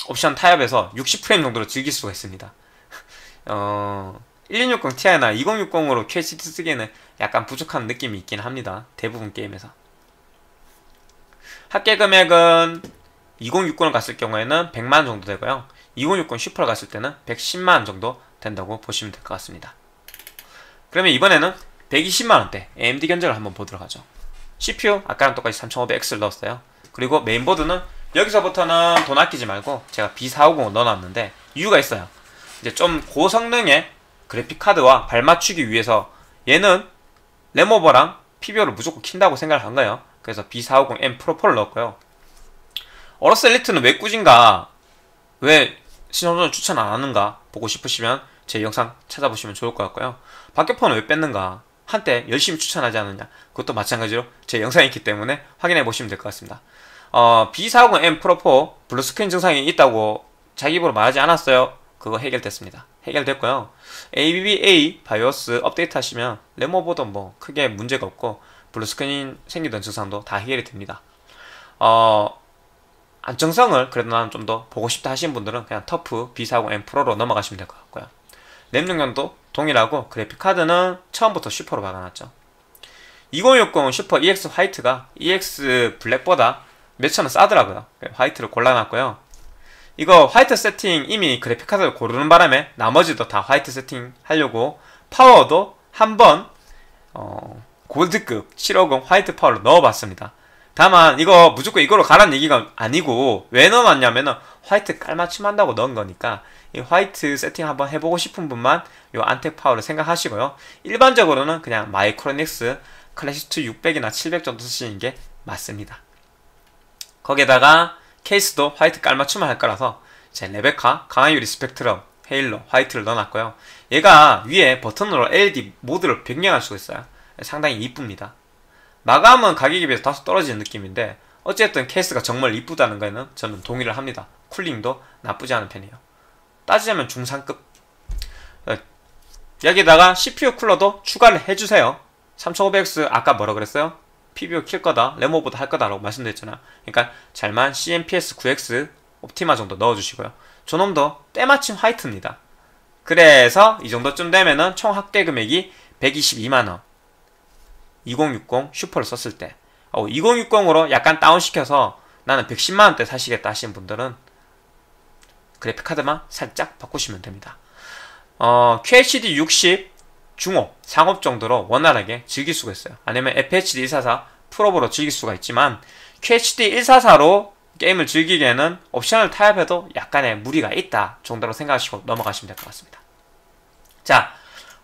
옵션 타협에서 60프레임 정도로 즐길 수가 있습니다. 1660Ti나 2060으로 QHD 쓰기에는 약간 부족한 느낌이 있긴 합니다. 대부분 게임에서. 합계 금액은 2060을 갔을 경우에는 100만원 정도 되고요. 2060 슈퍼를 갔을 때는 110만원 정도 된다고 보시면 될 것 같습니다. 그러면 이번에는 120만원대 AMD 견적을 한번 보도록 하죠. CPU 아까랑 똑같이 3500X를 넣었어요. 그리고 메인보드는 여기서부터는 돈 아끼지 말고 제가 B450을 넣어놨는데 이유가 있어요. 이제 좀 고성능의 그래픽카드와 발맞추기 위해서 얘는 램오버랑 PBO를 무조건 킨다고 생각을 한 거예요. 그래서 B450 M 프로포를 넣었고요. 어로스 엘리트는 왜 꾸진가, 왜 신성조는 추천 안 하는가 보고 싶으시면 제 영상 찾아보시면 좋을 것 같고요. 박격포는 왜 뺐는가, 한때 열심히 추천하지 않느냐, 그것도 마찬가지로 제 영상이 있기 때문에 확인해 보시면 될 것 같습니다. B450 M 프로포 블루스크린 증상이 있다고 자기 입으로 말하지 않았어요. 그거 해결됐습니다. 해결됐고요. ABBA 바이오스 업데이트 하시면 램오버도 뭐 크게 문제가 없고 블루스크린 생기던 증상도 다 해결이 됩니다. 안정성을 그래도 나는 좀 더 보고 싶다 하시는 분들은 그냥 터프 B450M 프로로 넘어가시면 될 것 같고요. 램 용량도 동일하고 그래픽카드는 처음부터 슈퍼로 박아놨죠. 2060 슈퍼 EX 화이트가 EX 블랙보다 몇천원 싸더라고요. 화이트를 골라놨고요. 이거 화이트 세팅 이미 그래픽카드를 고르는 바람에 나머지도 다 화이트 세팅 하려고 파워도 한번 골드급 750 화이트 파워를 넣어봤습니다. 다만 이거 무조건 이걸로 가란 얘기가 아니고 왜 넣어놨냐면은 화이트 깔맞춤 한다고 넣은 거니까 이 화이트 세팅 한번 해보고 싶은 분만 이 안텍 파워를 생각하시고요. 일반적으로는 그냥 마이크로닉스 클래시 2 600이나 700 정도 쓰시는 게 맞습니다. 거기에다가 케이스도 화이트 깔맞춤을 할 거라서 제 레베카 강화유리 스펙트럼 헤일로 화이트를 넣어놨고요. 얘가 위에 버튼으로 LED 모드를 변경할 수가 있어요. 상당히 이쁩니다. 마감은 가격에 비해서 다소 떨어지는 느낌인데 어쨌든 케이스가 정말 이쁘다는 거에는 저는 동의를 합니다. 쿨링도 나쁘지 않은 편이에요. 따지자면 중상급. 여기다가 CPU 쿨러도 추가를 해주세요. 3500X 아까 뭐라 그랬어요? PBO 킬 거다, 레모보다 할 거다 라고 말씀드렸잖아요. 그러니까 잘만 CNPS9X 옵티마 정도 넣어주시고요. 저놈도 때마침 화이트입니다. 그래서 이 정도쯤 되면은 총 합계 금액이 122만원 2060 슈퍼를 썼을 때 2060으로 약간 다운시켜서 나는 110만원대 사시겠다 하시는 분들은 그래픽카드만 살짝 바꾸시면 됩니다. QHD 60 중업, 상업 정도로 원활하게 즐길 수가 있어요. 아니면 FHD 144 풀업으로 즐길 수가 있지만 QHD 144로 게임을 즐기기에는 옵션을 타협해도 약간의 무리가 있다 정도로 생각하시고 넘어가시면 될 것 같습니다. 자,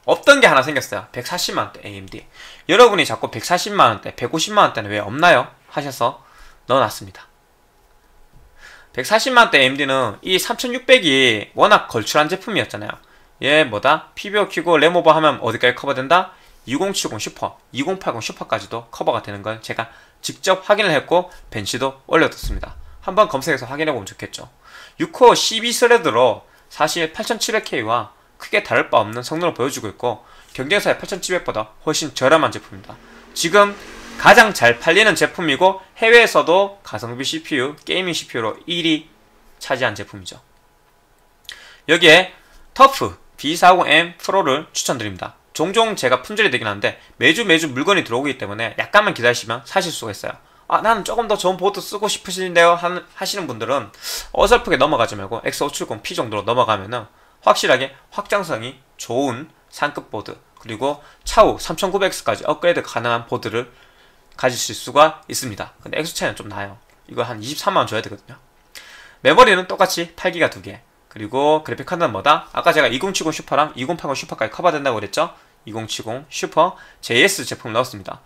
없던 게 하나 생겼어요. 140만원대 AMD. 여러분이 자꾸 140만원대, 150만원대는 왜 없나요? 하셔서 넣어놨습니다. 140만원대 AMD는 이 3600이 워낙 걸출한 제품이었잖아요. 얘 뭐다? PBO 키고 램오버 하면 어디까지 커버된다? 2070 슈퍼, 2080 슈퍼까지도 커버가 되는 걸 제가 직접 확인을 했고 벤치도 올려뒀습니다. 한번 검색해서 확인해보면 좋겠죠. 6코어 12스레드로 사실 8700K와 크게 다를 바 없는 성능을 보여주고 있고 경쟁사의 8700보다 훨씬 저렴한 제품입니다. 지금 가장 잘 팔리는 제품이고 해외에서도 가성비 CPU, 게이밍 CPU로 1위 차지한 제품이죠. 여기에 터프 B450M 프로를 추천드립니다. 종종 제가 품절이 되긴 하는데 매주 물건이 들어오기 때문에 약간만 기다리시면 사실 수가 있어요. 아, 나는 조금 더 좋은 보드 쓰고 싶으신데요 하시는 분들은 어설프게 넘어가지 말고 X570P 정도로 넘어가면은 확실하게 확장성이 좋은 상급 보드, 그리고 차후 3900X까지 업그레이드 가능한 보드를 가지실 수가 있습니다. 근데 X 차이는 좀 나요. 이거 한 23만원 줘야 되거든요. 메모리는 똑같이 8기가 2개, 그리고 그래픽카드는 뭐다? 아까 제가 2070 슈퍼랑 2080 슈퍼까지 커버된다고 그랬죠? 2070 슈퍼 JS 제품을 넣었습니다.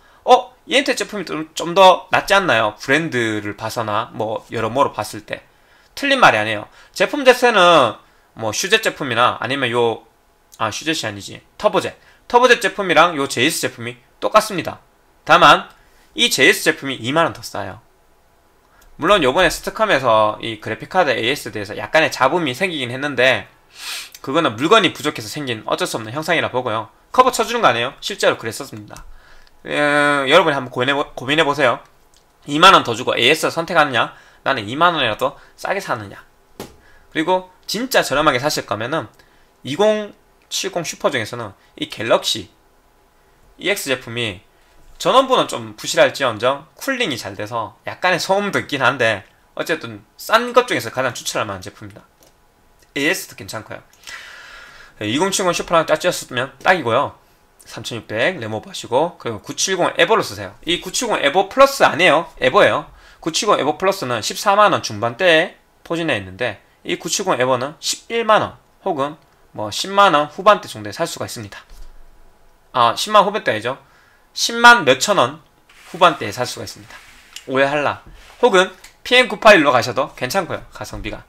EMTEC 제품이 좀 더 낫지 않나요? 브랜드를 봐서나 뭐 여러모로 봤을 때. 틀린 말이 아니에요. 제품 자체는 뭐 슈젯 제품이나 아니면 요, 아 슈젯이 아니지, 터보젯 제품이랑 요 JS 제품이 똑같습니다. 다만 이 JS 제품이 2만원 더 싸요. 물론 요번에 스트컴에서 이 그래픽카드 AS에 대해서 약간의 잡음이 생기긴 했는데, 그거는 물건이 부족해서 생긴 어쩔 수 없는 현상이라 보고요. 커버 쳐주는 거 아니에요? 실제로 그랬었습니다. 여러분이 한번 고민해보세요. 2만원 더 주고 AS를 선택하느냐, 나는 2만원이라도 싸게 사느냐. 그리고 진짜 저렴하게 사실 거면은 2070 슈퍼 중에서는 이 갤럭시 EX 제품이 전원부는 좀 부실할지언정 쿨링이 잘 돼서 약간의 소음도 있긴 한데 어쨌든 싼 것 중에서 가장 추천할 만한 제품입니다. AS도 괜찮고요. 2070 슈퍼랑 짜지였으면 딱이고요. 3600 레모바시고, 그리고 970 에버로 쓰세요. 이 970 에버 플러스 아니에요. 에버예요. 970 에버 플러스는 14만원 중반대에 포진해 있는데, 이 970 에버는 11만원 혹은 뭐 10만원 후반대 정도에 살 수가 있습니다. 아, 10만원 후반대 아니죠. 10만 몇천원 후반대에 살 수가 있습니다. 오해할라. 혹은 PM981로 가셔도 괜찮고요. 가성비가.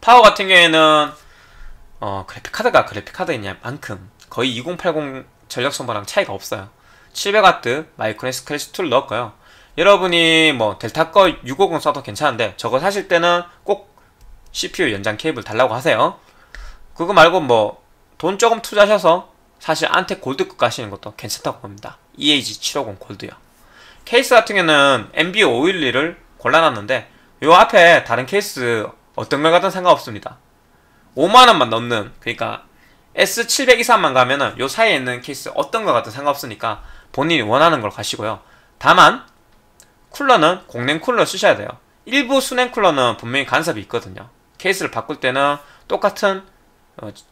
파워 같은 경우에는 그래픽카드가 그래픽카드이냐 만큼 거의 2080 전력선보랑 차이가 없어요. 700W 마이크로닉스 클래시 2를 넣었고요. 여러분이 뭐 델타 거 650 써도 괜찮은데 저거 사실 때는 꼭 CPU 연장 케이블 달라고 하세요. 그거 말고 뭐 돈 조금 투자하셔서 사실 안텍 골드급 가시는 것도 괜찮다고 봅니다. EAG750 골드요. 케이스 같은 경우는 MB512를 골라놨는데 요 앞에 다른 케이스 어떤 걸 가든 상관없습니다. 5만원만 넣는, 그러니까 S700 이상만 가면은 요 사이에 있는 케이스 어떤 것 같든 상관없으니까 본인이 원하는 걸 가시고요. 다만 쿨러는 공냉 쿨러 쓰셔야 돼요. 일부 수냉 쿨러는 분명히 간섭이 있거든요. 케이스를 바꿀 때는 똑같은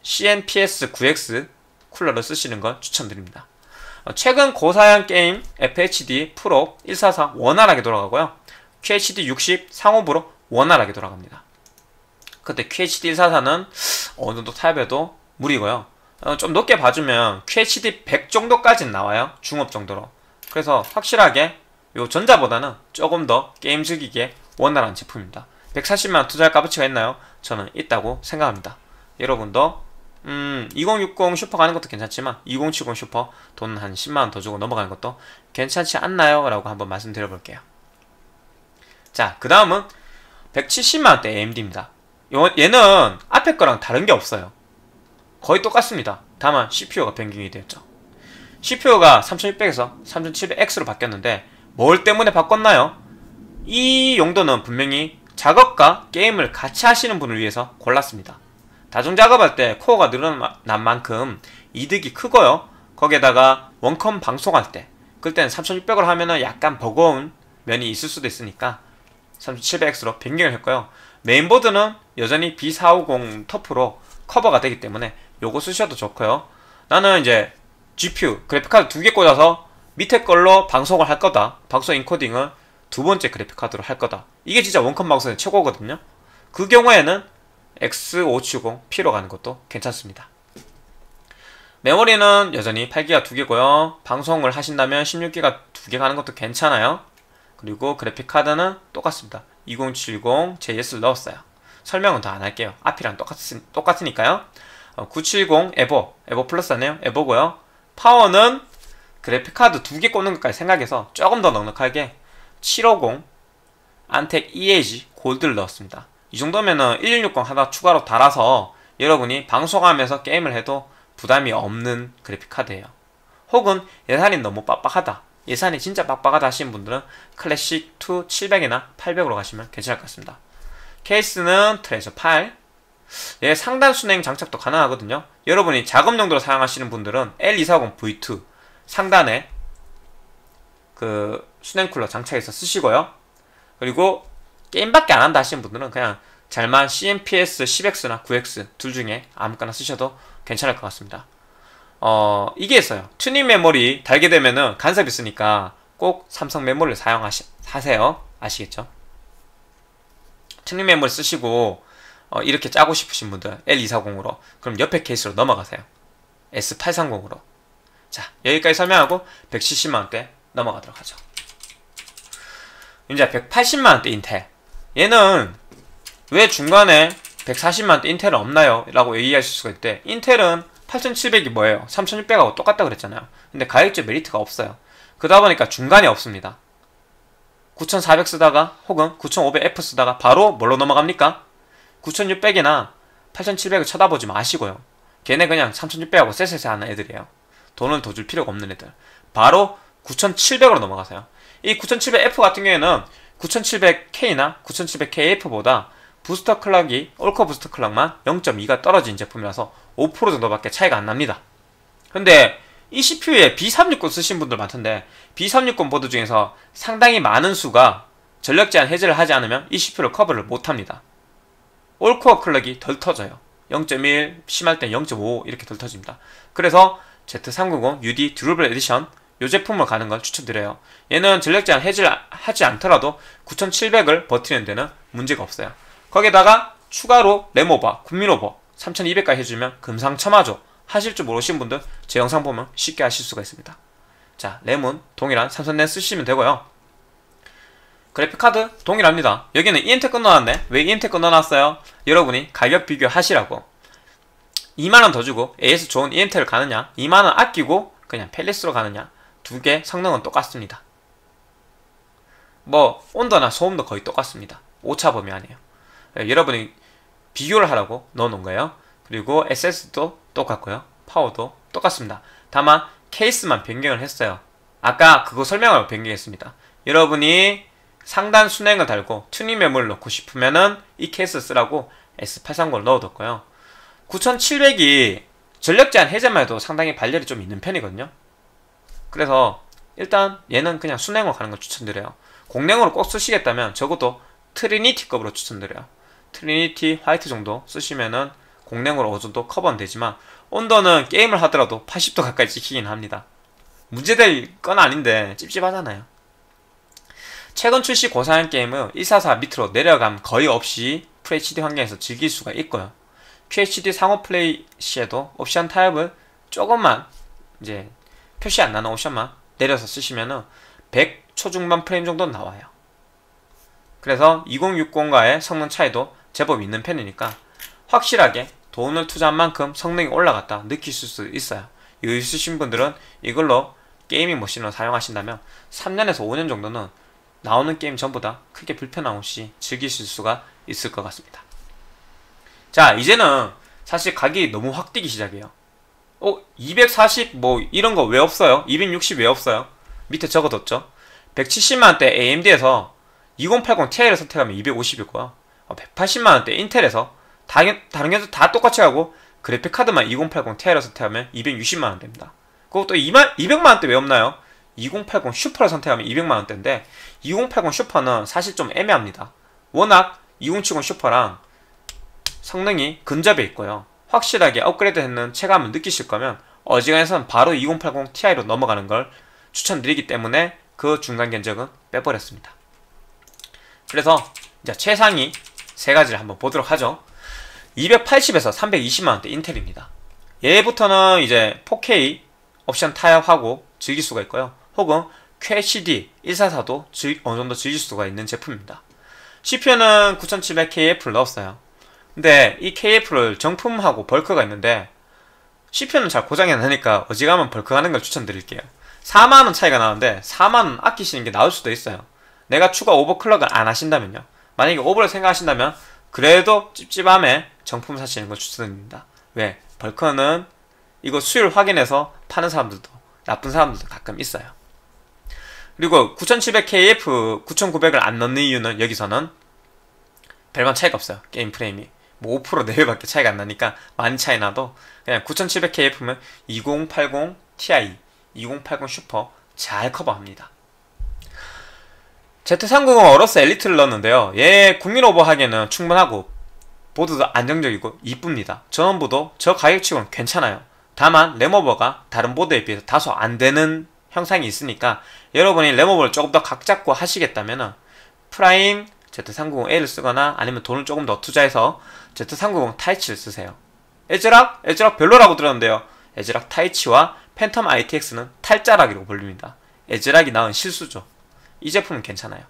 CNPS9X 쿨러를 쓰시는 걸 추천드립니다. 최근 고사양 게임 FHD 프로 144 원활하게 돌아가고요. QHD 60 상업으로 원활하게 돌아갑니다. 그때 QHD 144는 어느 정도 타협해도 무리고요. 좀 높게 봐주면 QHD 100 정도까지는 나와요. 중업 정도로. 그래서 확실하게 요 전자보다는 조금 더 게임 즐기기에 원활한 제품입니다. 140만원 투자할 값어치가 있나요? 저는 있다고 생각합니다. 여러분도 2060 슈퍼 가는 것도 괜찮지만 2070 슈퍼 돈 한 10만원 더 주고 넘어가는 것도 괜찮지 않나요? 라고 한번 말씀드려볼게요. 자, 그 다음은 170만원대 AMD입니다. 얘는 앞에 거랑 다른 게 없어요. 거의 똑같습니다. 다만 CPU가 변경이 되었죠. CPU가 3600에서 3700X로 바뀌었는데 뭘 때문에 바꿨나요? 이 용도는 분명히 작업과 게임을 같이 하시는 분을 위해서 골랐습니다. 다중작업할 때 코어가 늘어난 만큼 이득이 크고요. 거기에다가 원컴 방송할 때, 그때는 3600으로 하면은 약간 버거운 면이 있을 수도 있으니까 3700X로 변경을 했고요. 메인보드는 여전히 B450 터프로 커버가 되기 때문에 요거 쓰셔도 좋고요. 나는 이제 GPU, 그래픽카드 2개 꽂아서 밑에 걸로 방송을 할 거다. 방송 인코딩을 2번째 그래픽카드로 할 거다. 이게 진짜 원컴 방송의 최고거든요. 그 경우에는 X570P로 가는 것도 괜찮습니다. 메모리는 여전히 8기가 2개고요. 방송을 하신다면 16기가 2개 가는 것도 괜찮아요. 그리고 그래픽카드는 똑같습니다. 2070 JS를 넣었어요. 설명은 다 안 할게요. 앞이랑 똑같으니까요. 970 에버 플러스 아니에요? 에버고요. 파워는 그래픽카드 2개 꽂는 것까지 생각해서 조금 더 넉넉하게 750 안텍 EAG 골드를 넣었습니다. 이 정도면은 1660 하나 추가로 달아서 여러분이 방송하면서 게임을 해도 부담이 없는 그래픽카드예요. 혹은 예산이 너무 빡빡하다, 예산이 진짜 빡빡하다 하시는 분들은 클래식 2 700이나 800으로 가시면 괜찮을 것 같습니다. 케이스는 트레저 8. 얘 상단 순행 장착도 가능하거든요. 여러분이 작업 용도로 사용하시는 분들은 L240V2 상단에 그 수냉쿨러 장착해서 쓰시고요. 그리고 게임밖에 안 한다 하시는 분들은 그냥 잘만 CNPS10X나 9X 둘 중에 아무거나 쓰셔도 괜찮을 것 같습니다. 이게 있어요. 튜닝 메모리 달게 되면은 간섭이 있으니까 꼭 삼성 메모리를 사세요. 아시겠죠? 튜닝 메모리 쓰시고 이렇게 짜고 싶으신 분들 L240으로 그럼 옆에 케이스로 넘어가세요. S830으로. 자, 여기까지 설명하고 170만원대 넘어가도록 하죠. 이제 180만원대 인텔. 얘는 왜 중간에 140만원대 인텔은 없나요? 라고 얘기하실 수가 있대. 인텔은 8700이 뭐예요? 3600하고 똑같다고 그랬잖아요. 근데 가격적 메리트가 없어요. 그러다 보니까 중간이 없습니다. 9400 쓰다가 혹은 9500F 쓰다가 바로 뭘로 넘어갑니까? 9600이나 8700을 쳐다보지 마시고요. 걔네 그냥 3600하고 쎄쎄쎄 하는 애들이에요. 돈을 더 줄 필요가 없는 애들. 바로 9700으로 넘어가세요. 이 9700F 같은 경우에는 9700K나 9700KF보다 부스터 클럭이 올커 부스터 클럭만 0.2가 떨어진 제품이라서 5% 정도밖에 차이가 안 납니다. 근데 이 CPU에 B360 쓰신 분들 많던데 B360 보드 중에서 상당히 많은 수가 전력 제한 해제를 하지 않으면 이 CPU를 커버를 못합니다. 올코어 클럭이 덜 터져요. 0.1, 심할 땐 0.5 이렇게 덜 터집니다. 그래서 Z390 UD 드루블 에디션 이 제품을 가는 걸 추천드려요. 얘는 전력 제한 해제를 하지 않더라도 9700을 버티는 데는 문제가 없어요. 거기다가 추가로 램오버, 국민오버 3200까지 해주면 금상첨화죠. 하실 줄 모르신 분들 제 영상 보면 쉽게 하실 수가 있습니다. 자, 램은 동일한 삼성 램 쓰시면 되고요. 그래픽카드 동일합니다. 여기는 EMTEC 넣어놨네. 왜 EMTEC 넣어놨어요? 여러분이 가격 비교하시라고. 2만원 더 주고 AS 좋은 EMTEC을 가느냐, 2만원 아끼고 그냥 팰리스로 가느냐, 두 개 성능은 똑같습니다. 뭐 온도나 소음도 거의 똑같습니다. 오차 범위 안에요. 여러분이 비교를 하라고 넣어놓은 거예요. 그리고 SS도 똑같고요. 파워도 똑같습니다. 다만 케이스만 변경을 했어요. 아까 그거 설명을 변경했습니다. 여러분이 상단 순행을 달고 튜닝 메모리를 넣고 싶으면은 이 케이스 쓰라고 S830을 넣어뒀고요. 9700이 전력 제한 해제만 해도 상당히 발열이 좀 있는 편이거든요. 그래서 일단 얘는 그냥 순행으로 가는 걸 추천드려요. 공랭으로 꼭 쓰시겠다면 적어도 트리니티급으로 추천드려요. 트리니티 화이트 정도 쓰시면은 공랭으로 어느 정도 커버는 되지만 온도는 게임을 하더라도 80도 가까이 찍히긴 합니다. 문제될 건 아닌데 찝찝하잖아요. 최근 출시 고사양 게임은 144 밑으로 내려감 거의 없이 FHD 환경에서 즐길 수가 있고요. QHD 상호 플레이 시에도 옵션 타입을 조금만 이제 표시 안 나는 옵션만 내려서 쓰시면은 100 초중반 프레임 정도 나와요. 그래서 2060과의 성능 차이도 제법 있는 편이니까 확실하게 돈을 투자한 만큼 성능이 올라갔다 느끼실 수 있어요. 여유 있으신 분들은 이걸로 게이밍 머신을 사용하신다면 3년에서 5년 정도는 나오는 게임 전부 다 크게 불편함 없이 즐기실 수가 있을 것 같습니다. 자, 이제는 사실 가격이 너무 확 뛰기 시작해요. 240 뭐 이런 거 왜 없어요? 260 왜 없어요? 밑에 적어뒀죠. 170만원대 AMD에서 2080Ti를 선택하면 250이고요 180만원대 인텔에서 다른 게 다 똑같이 하고 그래픽카드만 2080Ti를 선택하면 260만원대입니다. 그리고 또 200만원대 왜 없나요? 2080 슈퍼를 선택하면 200만원대인데 2080 슈퍼는 사실 좀 애매합니다. 워낙 2070 슈퍼랑 성능이 근접해 있고요. 확실하게 업그레이드했는 체감을 느끼실 거면 어지간해서는 바로 2080 Ti로 넘어가는 걸 추천드리기 때문에 그 중간 견적은 빼버렸습니다. 그래서 이제 최상위 세 가지를 한번 보도록 하죠. 280에서 320만원대 인텔입니다. 얘부터는 이제 4K 옵션 타협하고 즐길 수가 있고요. 혹은 QHD 144도 어느정도 즐길 수가 있는 제품입니다. CPU는 9700KF를 넣었어요. 근데 이 KF를 정품하고 벌크가 있는데 CPU는 잘 고장이 나니까 어지간하면 벌크하는 걸 추천드릴게요. 4만원 차이가 나는데 4만원 아끼시는 게 나을 수도 있어요. 내가 추가 오버클럭을 안 하신다면요. 만약에 오버를 생각하신다면 그래도 찝찝함에 정품 사시는 걸 추천드립니다. 왜? 벌크는 이거 수율 확인해서 파는 사람들도 나쁜 사람들도 가끔 있어요. 그리고 9700KF 9900을 안 넣는 이유는 여기서는 별반 차이가 없어요. 게임 프레임이 뭐 5% 내외밖에 차이가 안 나니까 많이 차이 나도 그냥 9700KF면 2080 Ti, 2080 슈퍼 잘 커버합니다. Z390 어로스 엘리트를 넣었는데요, 얘 국민 오버하기에는 충분하고 보드도 안정적이고 이쁩니다. 전원부도 저 가격치고는 괜찮아요. 다만 램오버가 다른 보드에 비해서 다소 안되는 형상이 있으니까 여러분이 램오버를 조금 더 각잡고 하시겠다면 프라임 Z390A를 쓰거나 아니면 돈을 조금 더 투자해서 Z390 타이치를 쓰세요. 에즈락 별로라고 들었는데요, 에즈락 타이치와 팬텀 ITX는 탈자락이라고 불립니다. 에즈락이 낳은 실수죠. 이 제품은 괜찮아요.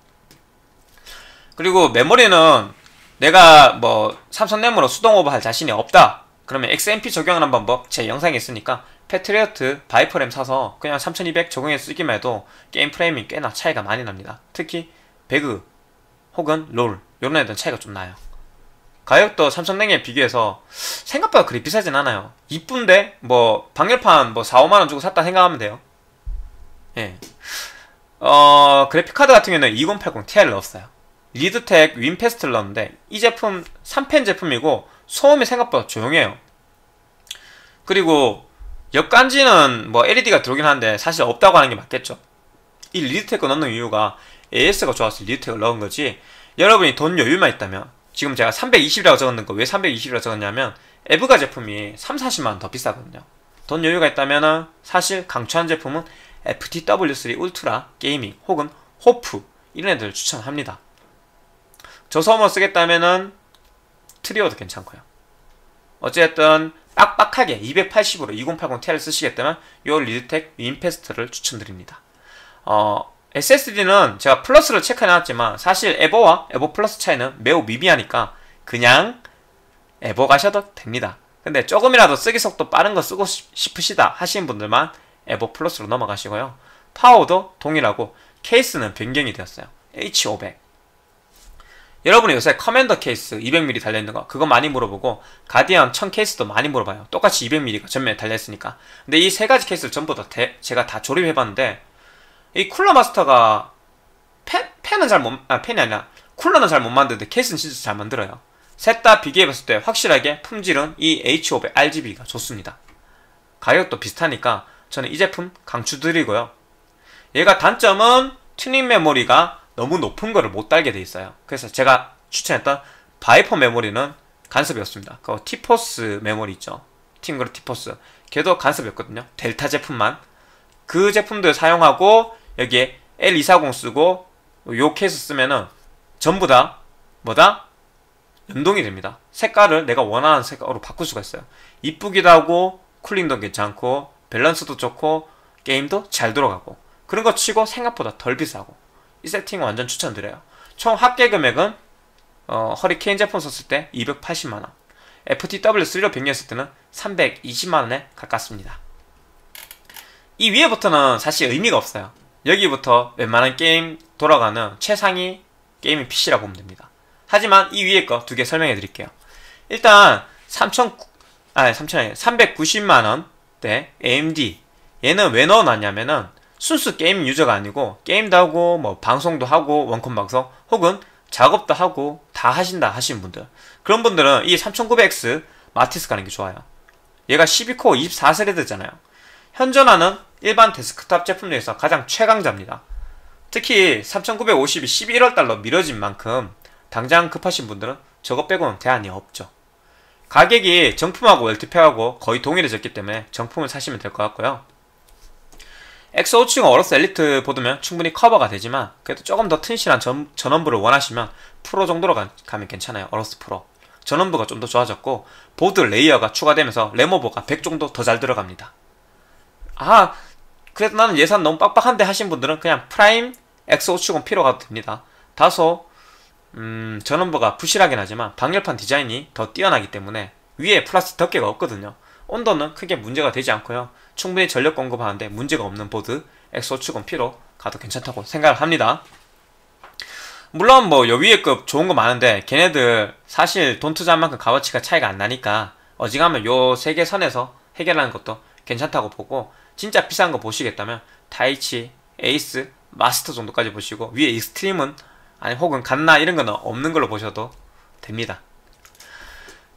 그리고 메모리는 내가 뭐 삼성 램으로 수동 오버할 자신이 없다 그러면 XMP 적용하는 방법 제 영상에 있으니까 패트리어트 바이퍼램 사서 그냥 3200 적용해 쓰기만 해도 게임 프레임이 꽤나 차이가 많이 납니다. 특히 배그 혹은 롤 요런 애들은 차이가 좀 나요. 가격도 삼성냉에 비교해서 생각보다 그리 비싸진 않아요. 이쁜데 뭐 방열판 뭐 4-5만원 주고 샀다 생각하면 돼요. 예. 그래픽카드 같은 경우는 2080 Ti를 넣었어요. 리드텍 윈패스트를 넣었는데 이 제품 3펜 제품이고 소음이 생각보다 조용해요. 그리고 옆간지는 뭐 LED가 들어오긴 하는데 사실 없다고 하는 게 맞겠죠. 이 리드텍을 넣는 이유가 AS가 좋아서 리드텍을 넣은 거지, 여러분이 돈 여유만 있다면, 지금 제가 320이라고 적었는데 왜 320이라고 적었냐면 에브가 제품이 30-40만원 더 비싸거든요. 돈 여유가 있다면 사실 강추한 제품은 FTW3 울트라 게이밍 혹은 호프 이런 애들 추천합니다. 저소음으로 쓰겠다면은 트리오도 괜찮고요. 어쨌든 빡빡하게 280으로 2080 Ti를 쓰시겠다면 요 리드텍 윈패스트를 추천드립니다. SSD는 제가 플러스를 체크해놨지만 사실 에버와 에버 플러스 차이는 매우 미비하니까 그냥 에버 가셔도 됩니다. 근데 조금이라도 쓰기 속도 빠른 거 쓰고 싶으시다 하시는 분들만 에버 플러스로 넘어가시고요. 파워도 동일하고 케이스는 변경이 되었어요. H500. 여러분이 요새 커맨더 케이스 200mm 달려있는 거 그거 많이 물어보고 가디언 1000 케이스도 많이 물어봐요. 똑같이 200mm가 전면에 달려있으니까. 근데 이 세 가지 케이스를 전부 다 제가 다 조립해봤는데 이 쿨러 마스터가 쿨러는 잘 못 만드는데 케이스는 진짜 잘 만들어요. 셋 다 비교해봤을 때 확실하게 품질은 이 H500 RGB가 좋습니다. 가격도 비슷하니까 저는 이 제품 강추드리고요. 얘가 단점은 튜닝 메모리가 너무 높은 거를 못 달게 돼 있어요. 그래서 제가 추천했던 바이퍼 메모리는 간섭이 없습니다. 그 티포스 메모리 있죠, 팅그룹 티포스, 걔도 간섭이 없거든요. 델타 제품만 그 제품들 사용하고 여기에 L240 쓰고 요 케이스 쓰면은 전부 다 뭐다? 연동이 됩니다. 색깔을 내가 원하는 색깔로 바꿀 수가 있어요. 이쁘기도 하고 쿨링도 괜찮고 밸런스도 좋고 게임도 잘 돌아가고 그런 거 치고 생각보다 덜 비싸고 이 세팅 완전 추천드려요. 총 합계 금액은 허리케인 제품 썼을 때 280만원, FTW3로 변경했을 때는 320만원에 가깝습니다. 이 위에부터는 사실 의미가 없어요. 여기부터 웬만한 게임 돌아가는 최상위 게이밍 PC라고 보면 됩니다. 하지만 이 위에 거 두 개 설명해 드릴게요. 일단 390만원대 AMD, 얘는 왜 넣어놨냐면은 순수 게임 유저가 아니고 게임도 하고 뭐 방송도 하고 원컴 방송 혹은 작업도 하고 다 하신다 하시는 분들, 그런 분들은 이 3900X 마티스 가는 게 좋아요. 얘가 12코어 24스레드잖아요 현존하는 일반 데스크탑 제품 중에서 가장 최강자입니다. 특히 3950이 11월달로 미뤄진 만큼 당장 급하신 분들은 저거 빼고는 대안이 없죠. 가격이 정품하고 LTP하고 거의 동일해졌기 때문에 정품을 사시면 될 것 같고요. X570 어로스 엘리트 보드면 충분히 커버가 되지만 그래도 조금 더 튼실한 전원부를 원하시면 프로 정도로 가면 괜찮아요. 어로스 프로 전원부가 좀 더 좋아졌고 보드 레이어가 추가되면서 램오버가 100 정도 더 잘 들어갑니다. 아 그래도 나는 예산 너무 빡빡한데 하신 분들은 그냥 프라임 X570P로 가도 됩니다. 다소 전원부가 부실하긴 하지만 방열판 디자인이 더 뛰어나기 때문에 위에 플라스틱 덮개가 없거든요. 온도는 크게 문제가 되지 않고요. 충분히 전력 공급하는데 문제가 없는 보드 X570P로 가도 괜찮다고 생각을 합니다. 물론 뭐 요 위에 급 좋은 거 많은데 걔네들 사실 돈 투자한 만큼 값어치가 차이가 안 나니까 어지간하면 요 세 개 선에서 해결하는 것도 괜찮다고 보고, 진짜 비싼 거 보시겠다면 타이치, 에이스, 마스터 정도까지 보시고 위에 익스트림은 아니 혹은 갓나 이런 거는 없는 걸로 보셔도 됩니다.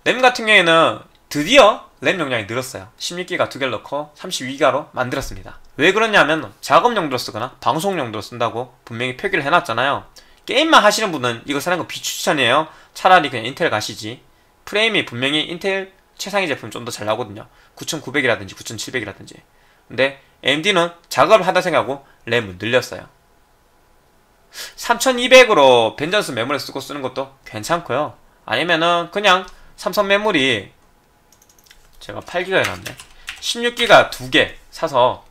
램 같은 경우에는 드디어 램 용량이 늘었어요. 16기가 두 개를 넣고 32기가로 만들었습니다. 왜 그러냐면 작업 용도로 쓰거나 방송 용도로 쓴다고 분명히 표기를 해놨잖아요. 게임만 하시는 분은 이거 사는 거 비추천이에요. 차라리 그냥 인텔 가시지. 프레임이 분명히 인텔 최상위 제품 좀 더 잘 나오거든요. 9900이라든지 9700이라든지. 근데 AMD는 작업을 하다 생각하고 램을 늘렸어요. 3200으로 벤전스 메모리 쓰고 쓰는 것도 괜찮고요. 아니면은 그냥 삼성 메모리, 제가 8기가 해놨네, 16기가 2개 사서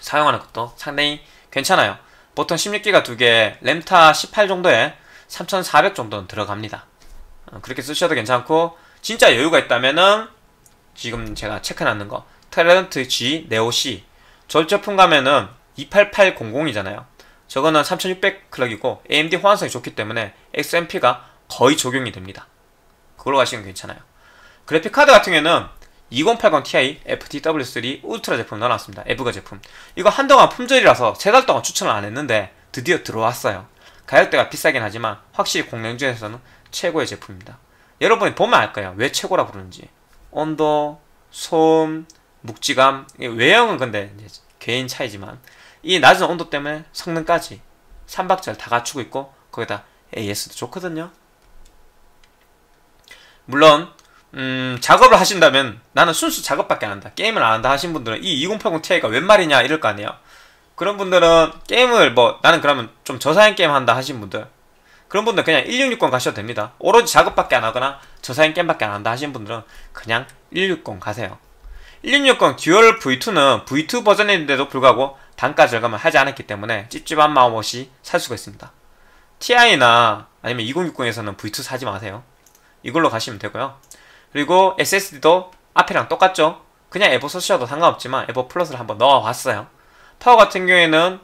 사용하는 것도 상당히 괜찮아요. 보통 16기가 2개, 램타 18 정도에 3400 정도는 들어갑니다. 그렇게 쓰셔도 괜찮고, 진짜 여유가 있다면은 지금 제가 체크해놨는 거 트레던트 G, 네오 C, 저제품 가면은 28800이잖아요 저거는 3600 클럭이고 AMD 호환성이 좋기 때문에 XMP가 거의 적용이 됩니다. 그걸로 가시면 괜찮아요. 그래픽카드 같은 경우에는 2080Ti FTW3 울트라 제품 넣어놨습니다. 에브가 제품. 이거 한동안 품절이라서 3달 동안 추천을 안했는데 드디어 들어왔어요. 가격대가 비싸긴 하지만 확실히 공랭중에서는 최고의 제품입니다. 여러분이 보면 알거예요. 왜 최고라 부르는지. 온도, 소음, 묵직함, 외형은 근데 개인 차이지만 이 낮은 온도 때문에 성능까지 3박자를 다 갖추고 있고, 거기다 AS도 좋거든요. 물론 작업을 하신다면, 나는 순수 작업밖에 안 한다, 게임을 안 한다 하신 분들은 이 2080Ti가 웬 말이냐 이럴 거 아니에요. 그런 분들은 게임을 뭐 나는 그러면 좀 저사양 게임 한다 하신 분들, 그런 분들 그냥 1660 가셔도 됩니다. 오로지 작업밖에 안 하거나 저사양 게임밖에 안 한다 하신 분들은 그냥 1660 가세요. 1660 듀얼 V2는 V2 버전인데도 불구하고 단가 절감을 하지 않았기 때문에 찝찝한 마음 없이 살 수가 있습니다. Ti나 아니면 2060에서는 V2 사지 마세요. 이걸로 가시면 되고요. 그리고 SSD도 앞이랑 똑같죠? 그냥 에버 쓰셔도 상관없지만 에버 플러스를 한번 넣어봤어요. 파워 같은 경우에는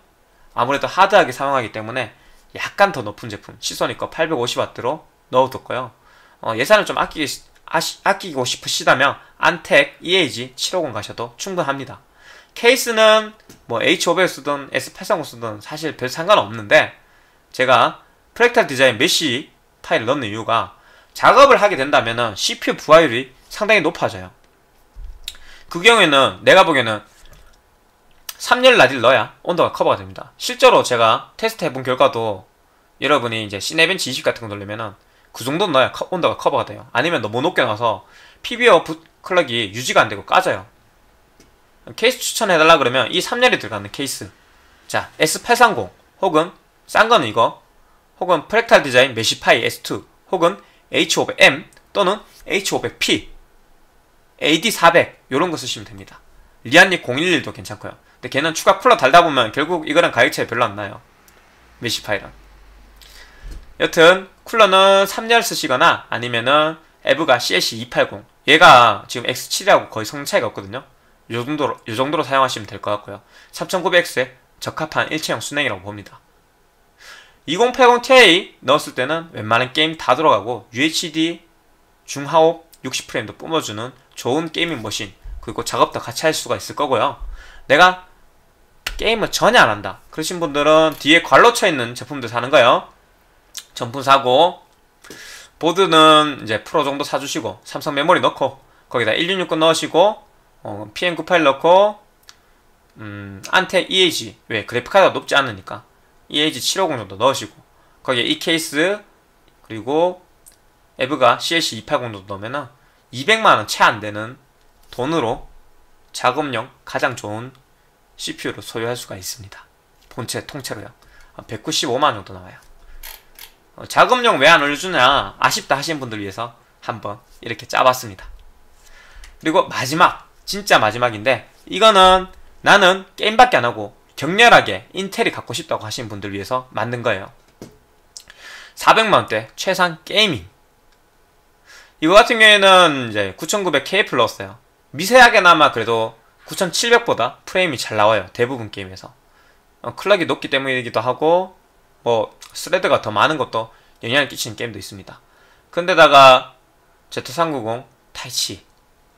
아무래도 하드하게 사용하기 때문에 약간 더 높은 제품, 시소니까 850W로 넣어뒀고요. 예산을 좀 아끼고 싶으시다면 안텍 EAG 750 가셔도 충분합니다. 케이스는 뭐 H500 쓰든 S830 쓰든 사실 별 상관없는데, 제가 프랙탈 디자인 메쉬 타일을 넣는 이유가 작업을 하게 된다면은 CPU 부하율이 상당히 높아져요. 그 경우에는 내가 보기에는 3열 라디를 넣어야 온도가 커버가 됩니다. 실제로 제가 테스트해본 결과도 여러분이 이제 시네벤치 20 같은 거 돌리면은 그 정도는 넣어야 온도가 커버가 돼요. 아니면 너무 높게 넣어서 PBO 클럭이 유지가 안 되고 까져요. 케이스 추천해달라 그러면 이 3열이 들어가는 케이스. 자, S830 혹은 싼 거는 이거, 혹은 프랙탈 디자인 메시파이 S2, 혹은 H500M 또는 H500P, AD400 요런 거 쓰시면 됩니다. 리안리 011도 괜찮고요. 근데 걔는 추가 쿨러 달다 보면 결국 이거랑 가격 차이 별로 안 나요. 메시파이랑. 여튼 쿨러는 3열 쓰시거나 아니면은 에브가 CLC280, 얘가 지금 X7이라고 거의 성능 차이가 없거든요. 요 정도로 사용하시면 될 것 같고요. 3900X에 적합한 일체형 순행이라고 봅니다. 2080Ti 넣었을 때는 웬만한 게임 다 들어가고 UHD 중하옵 60프레임도 뿜어주는 좋은 게이밍 머신, 그리고 작업도 같이 할 수가 있을 거고요. 내가 게임을 전혀 안 한다 그러신 분들은 뒤에 괄로 쳐있는 제품들 사는 거예요. 전품 사고, 보드는 이제 프로 정도 사주시고, 삼성 메모리 넣고, 거기다 1660 넣으시고, PM98 넣고, 안텍 EAG, 왜 그래픽카드가 높지 않으니까 EAG 750 정도 넣으시고, 거기에 이 케이스, 그리고 에브가 CLC 280 정도 넣으면은 200만원 채 안되는 돈으로 작업용 가장 좋은 CPU를 소유할 수가 있습니다. 본체 통째로요. 195만원 정도 나와요. 작업용 왜 안 올려주냐 아쉽다 하신 분들 위해서 한번 이렇게 짜봤습니다. 그리고 마지막, 진짜 마지막인데, 이거는 나는 게임밖에 안하고 격렬하게 인텔이 갖고 싶다고 하신 분들 위해서 만든 거예요. 400만원대 최상 게이밍. 이거 같은 경우에는 이제 9900K를 넣었어요. 미세하게나마 그래도 9700보다 프레임이 잘 나와요. 대부분 게임에서. 클럭이 높기 때문이기도 하고, 뭐 스레드가 더 많은 것도 영향을 끼치는 게임도 있습니다. 근데다가 Z390 타이치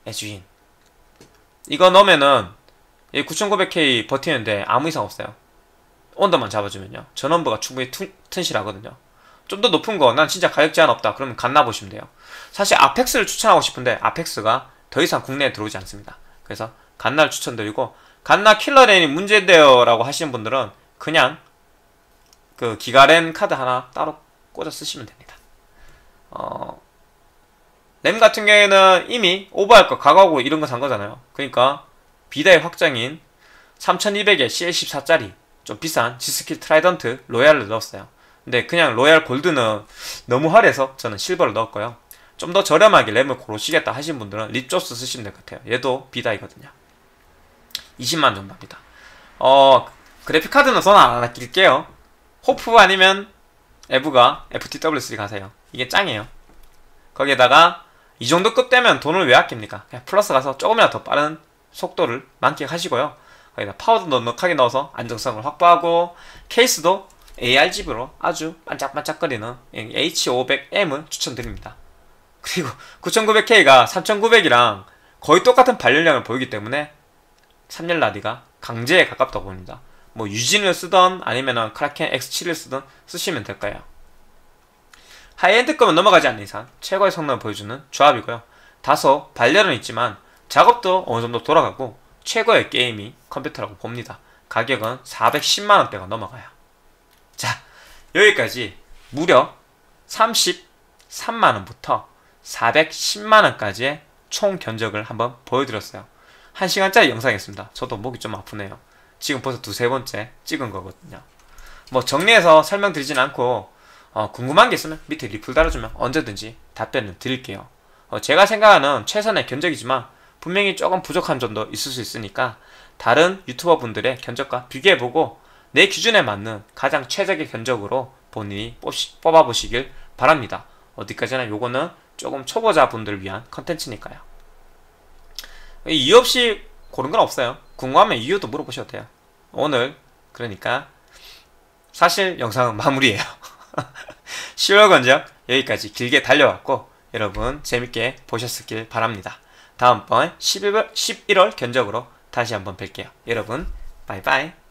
에즈윈 이거 넣으면은 9900K 버티는데 아무 이상 없어요. 온도만 잡아주면요. 전원부가 충분히 튼실하거든요. 좀 더 높은 거 난 진짜 가격 제한 없다 그러면 갔나 보시면 돼요. 사실 아펙스를 추천하고 싶은데 아펙스가 더 이상 국내에 들어오지 않습니다. 그래서 갓날 추천드리고, 갓나 킬러랜이 문제돼요 라고 하시는 분들은 그냥 그 기가랜 카드 하나 따로 꽂아 쓰시면 됩니다. 램 같은 경우에는 이미 오버할 거 가가고 이런 거 산 거잖아요. 그러니까 비다의 확장인 3200의 CL14짜리 좀 비싼 G스킬 트라이던트 로얄을 넣었어요. 근데 그냥 로얄 골드는 너무 화려해서 저는 실버를 넣었고요. 좀 더 저렴하게 램을 고르시겠다 하신 분들은 립조스 쓰시면 될 것 같아요. 얘도 비다이거든요. 20만 정도입니다. 그래픽카드는 선 안 아낄게요. 호프 아니면 에브가 FTW3 가세요. 이게 짱이에요. 거기에다가 이 정도 급 되면 돈을 왜 아낍니까? 그냥 플러스 가서 조금이라도 더 빠른 속도를 만끽하시고요. 거기다 파워도 넉넉하게 넣어서 안정성을 확보하고, 케이스도 ARGB로 아주 반짝반짝거리는 H500 M을 추천드립니다. 그리고 9900K가 3900이랑 거의 똑같은 발열량을 보이기 때문에 3열 라디가 강제에 가깝다고 봅니다. 뭐 유진을 쓰던 아니면은 크라켄 X7을 쓰던 쓰시면 될 거예요. 하이엔드 거면 넘어가지 않는 이상 최고의 성능을 보여주는 조합이고요. 다소 발열은 있지만 작업도 어느 정도 돌아가고 최고의 게이밍 컴퓨터라고 봅니다. 가격은 410만원대가 넘어가요. 자, 여기까지 무려 33만원부터 410만원까지의 총 견적을 한번 보여드렸어요. 1시간짜리 영상이었습니다. 저도 목이 좀 아프네요. 지금 벌써 두세 번째 찍은 거거든요. 뭐 정리해서 설명드리진 않고, 궁금한 게 있으면 밑에 리플 달아주면 언제든지 답변을 드릴게요. 제가 생각하는 최선의 견적이지만 분명히 조금 부족한 점도 있을 수 있으니까 다른 유튜버 분들의 견적과 비교해보고 내 기준에 맞는 가장 최적의 견적으로 본인이 뽑아보시길 바랍니다. 어디까지나 요거는 조금 초보자 분들을 위한 컨텐츠니까요. 이유 없이 고른 건 없어요. 궁금하면 이유도 물어보셔도 돼요. 오늘 그러니까 사실 영상은 마무리예요. 10월 견적 여기까지 길게 달려왔고 여러분 재밌게 보셨길 바랍니다. 다음번 11월 견적으로 다시 한번 뵐게요. 여러분 바이바이.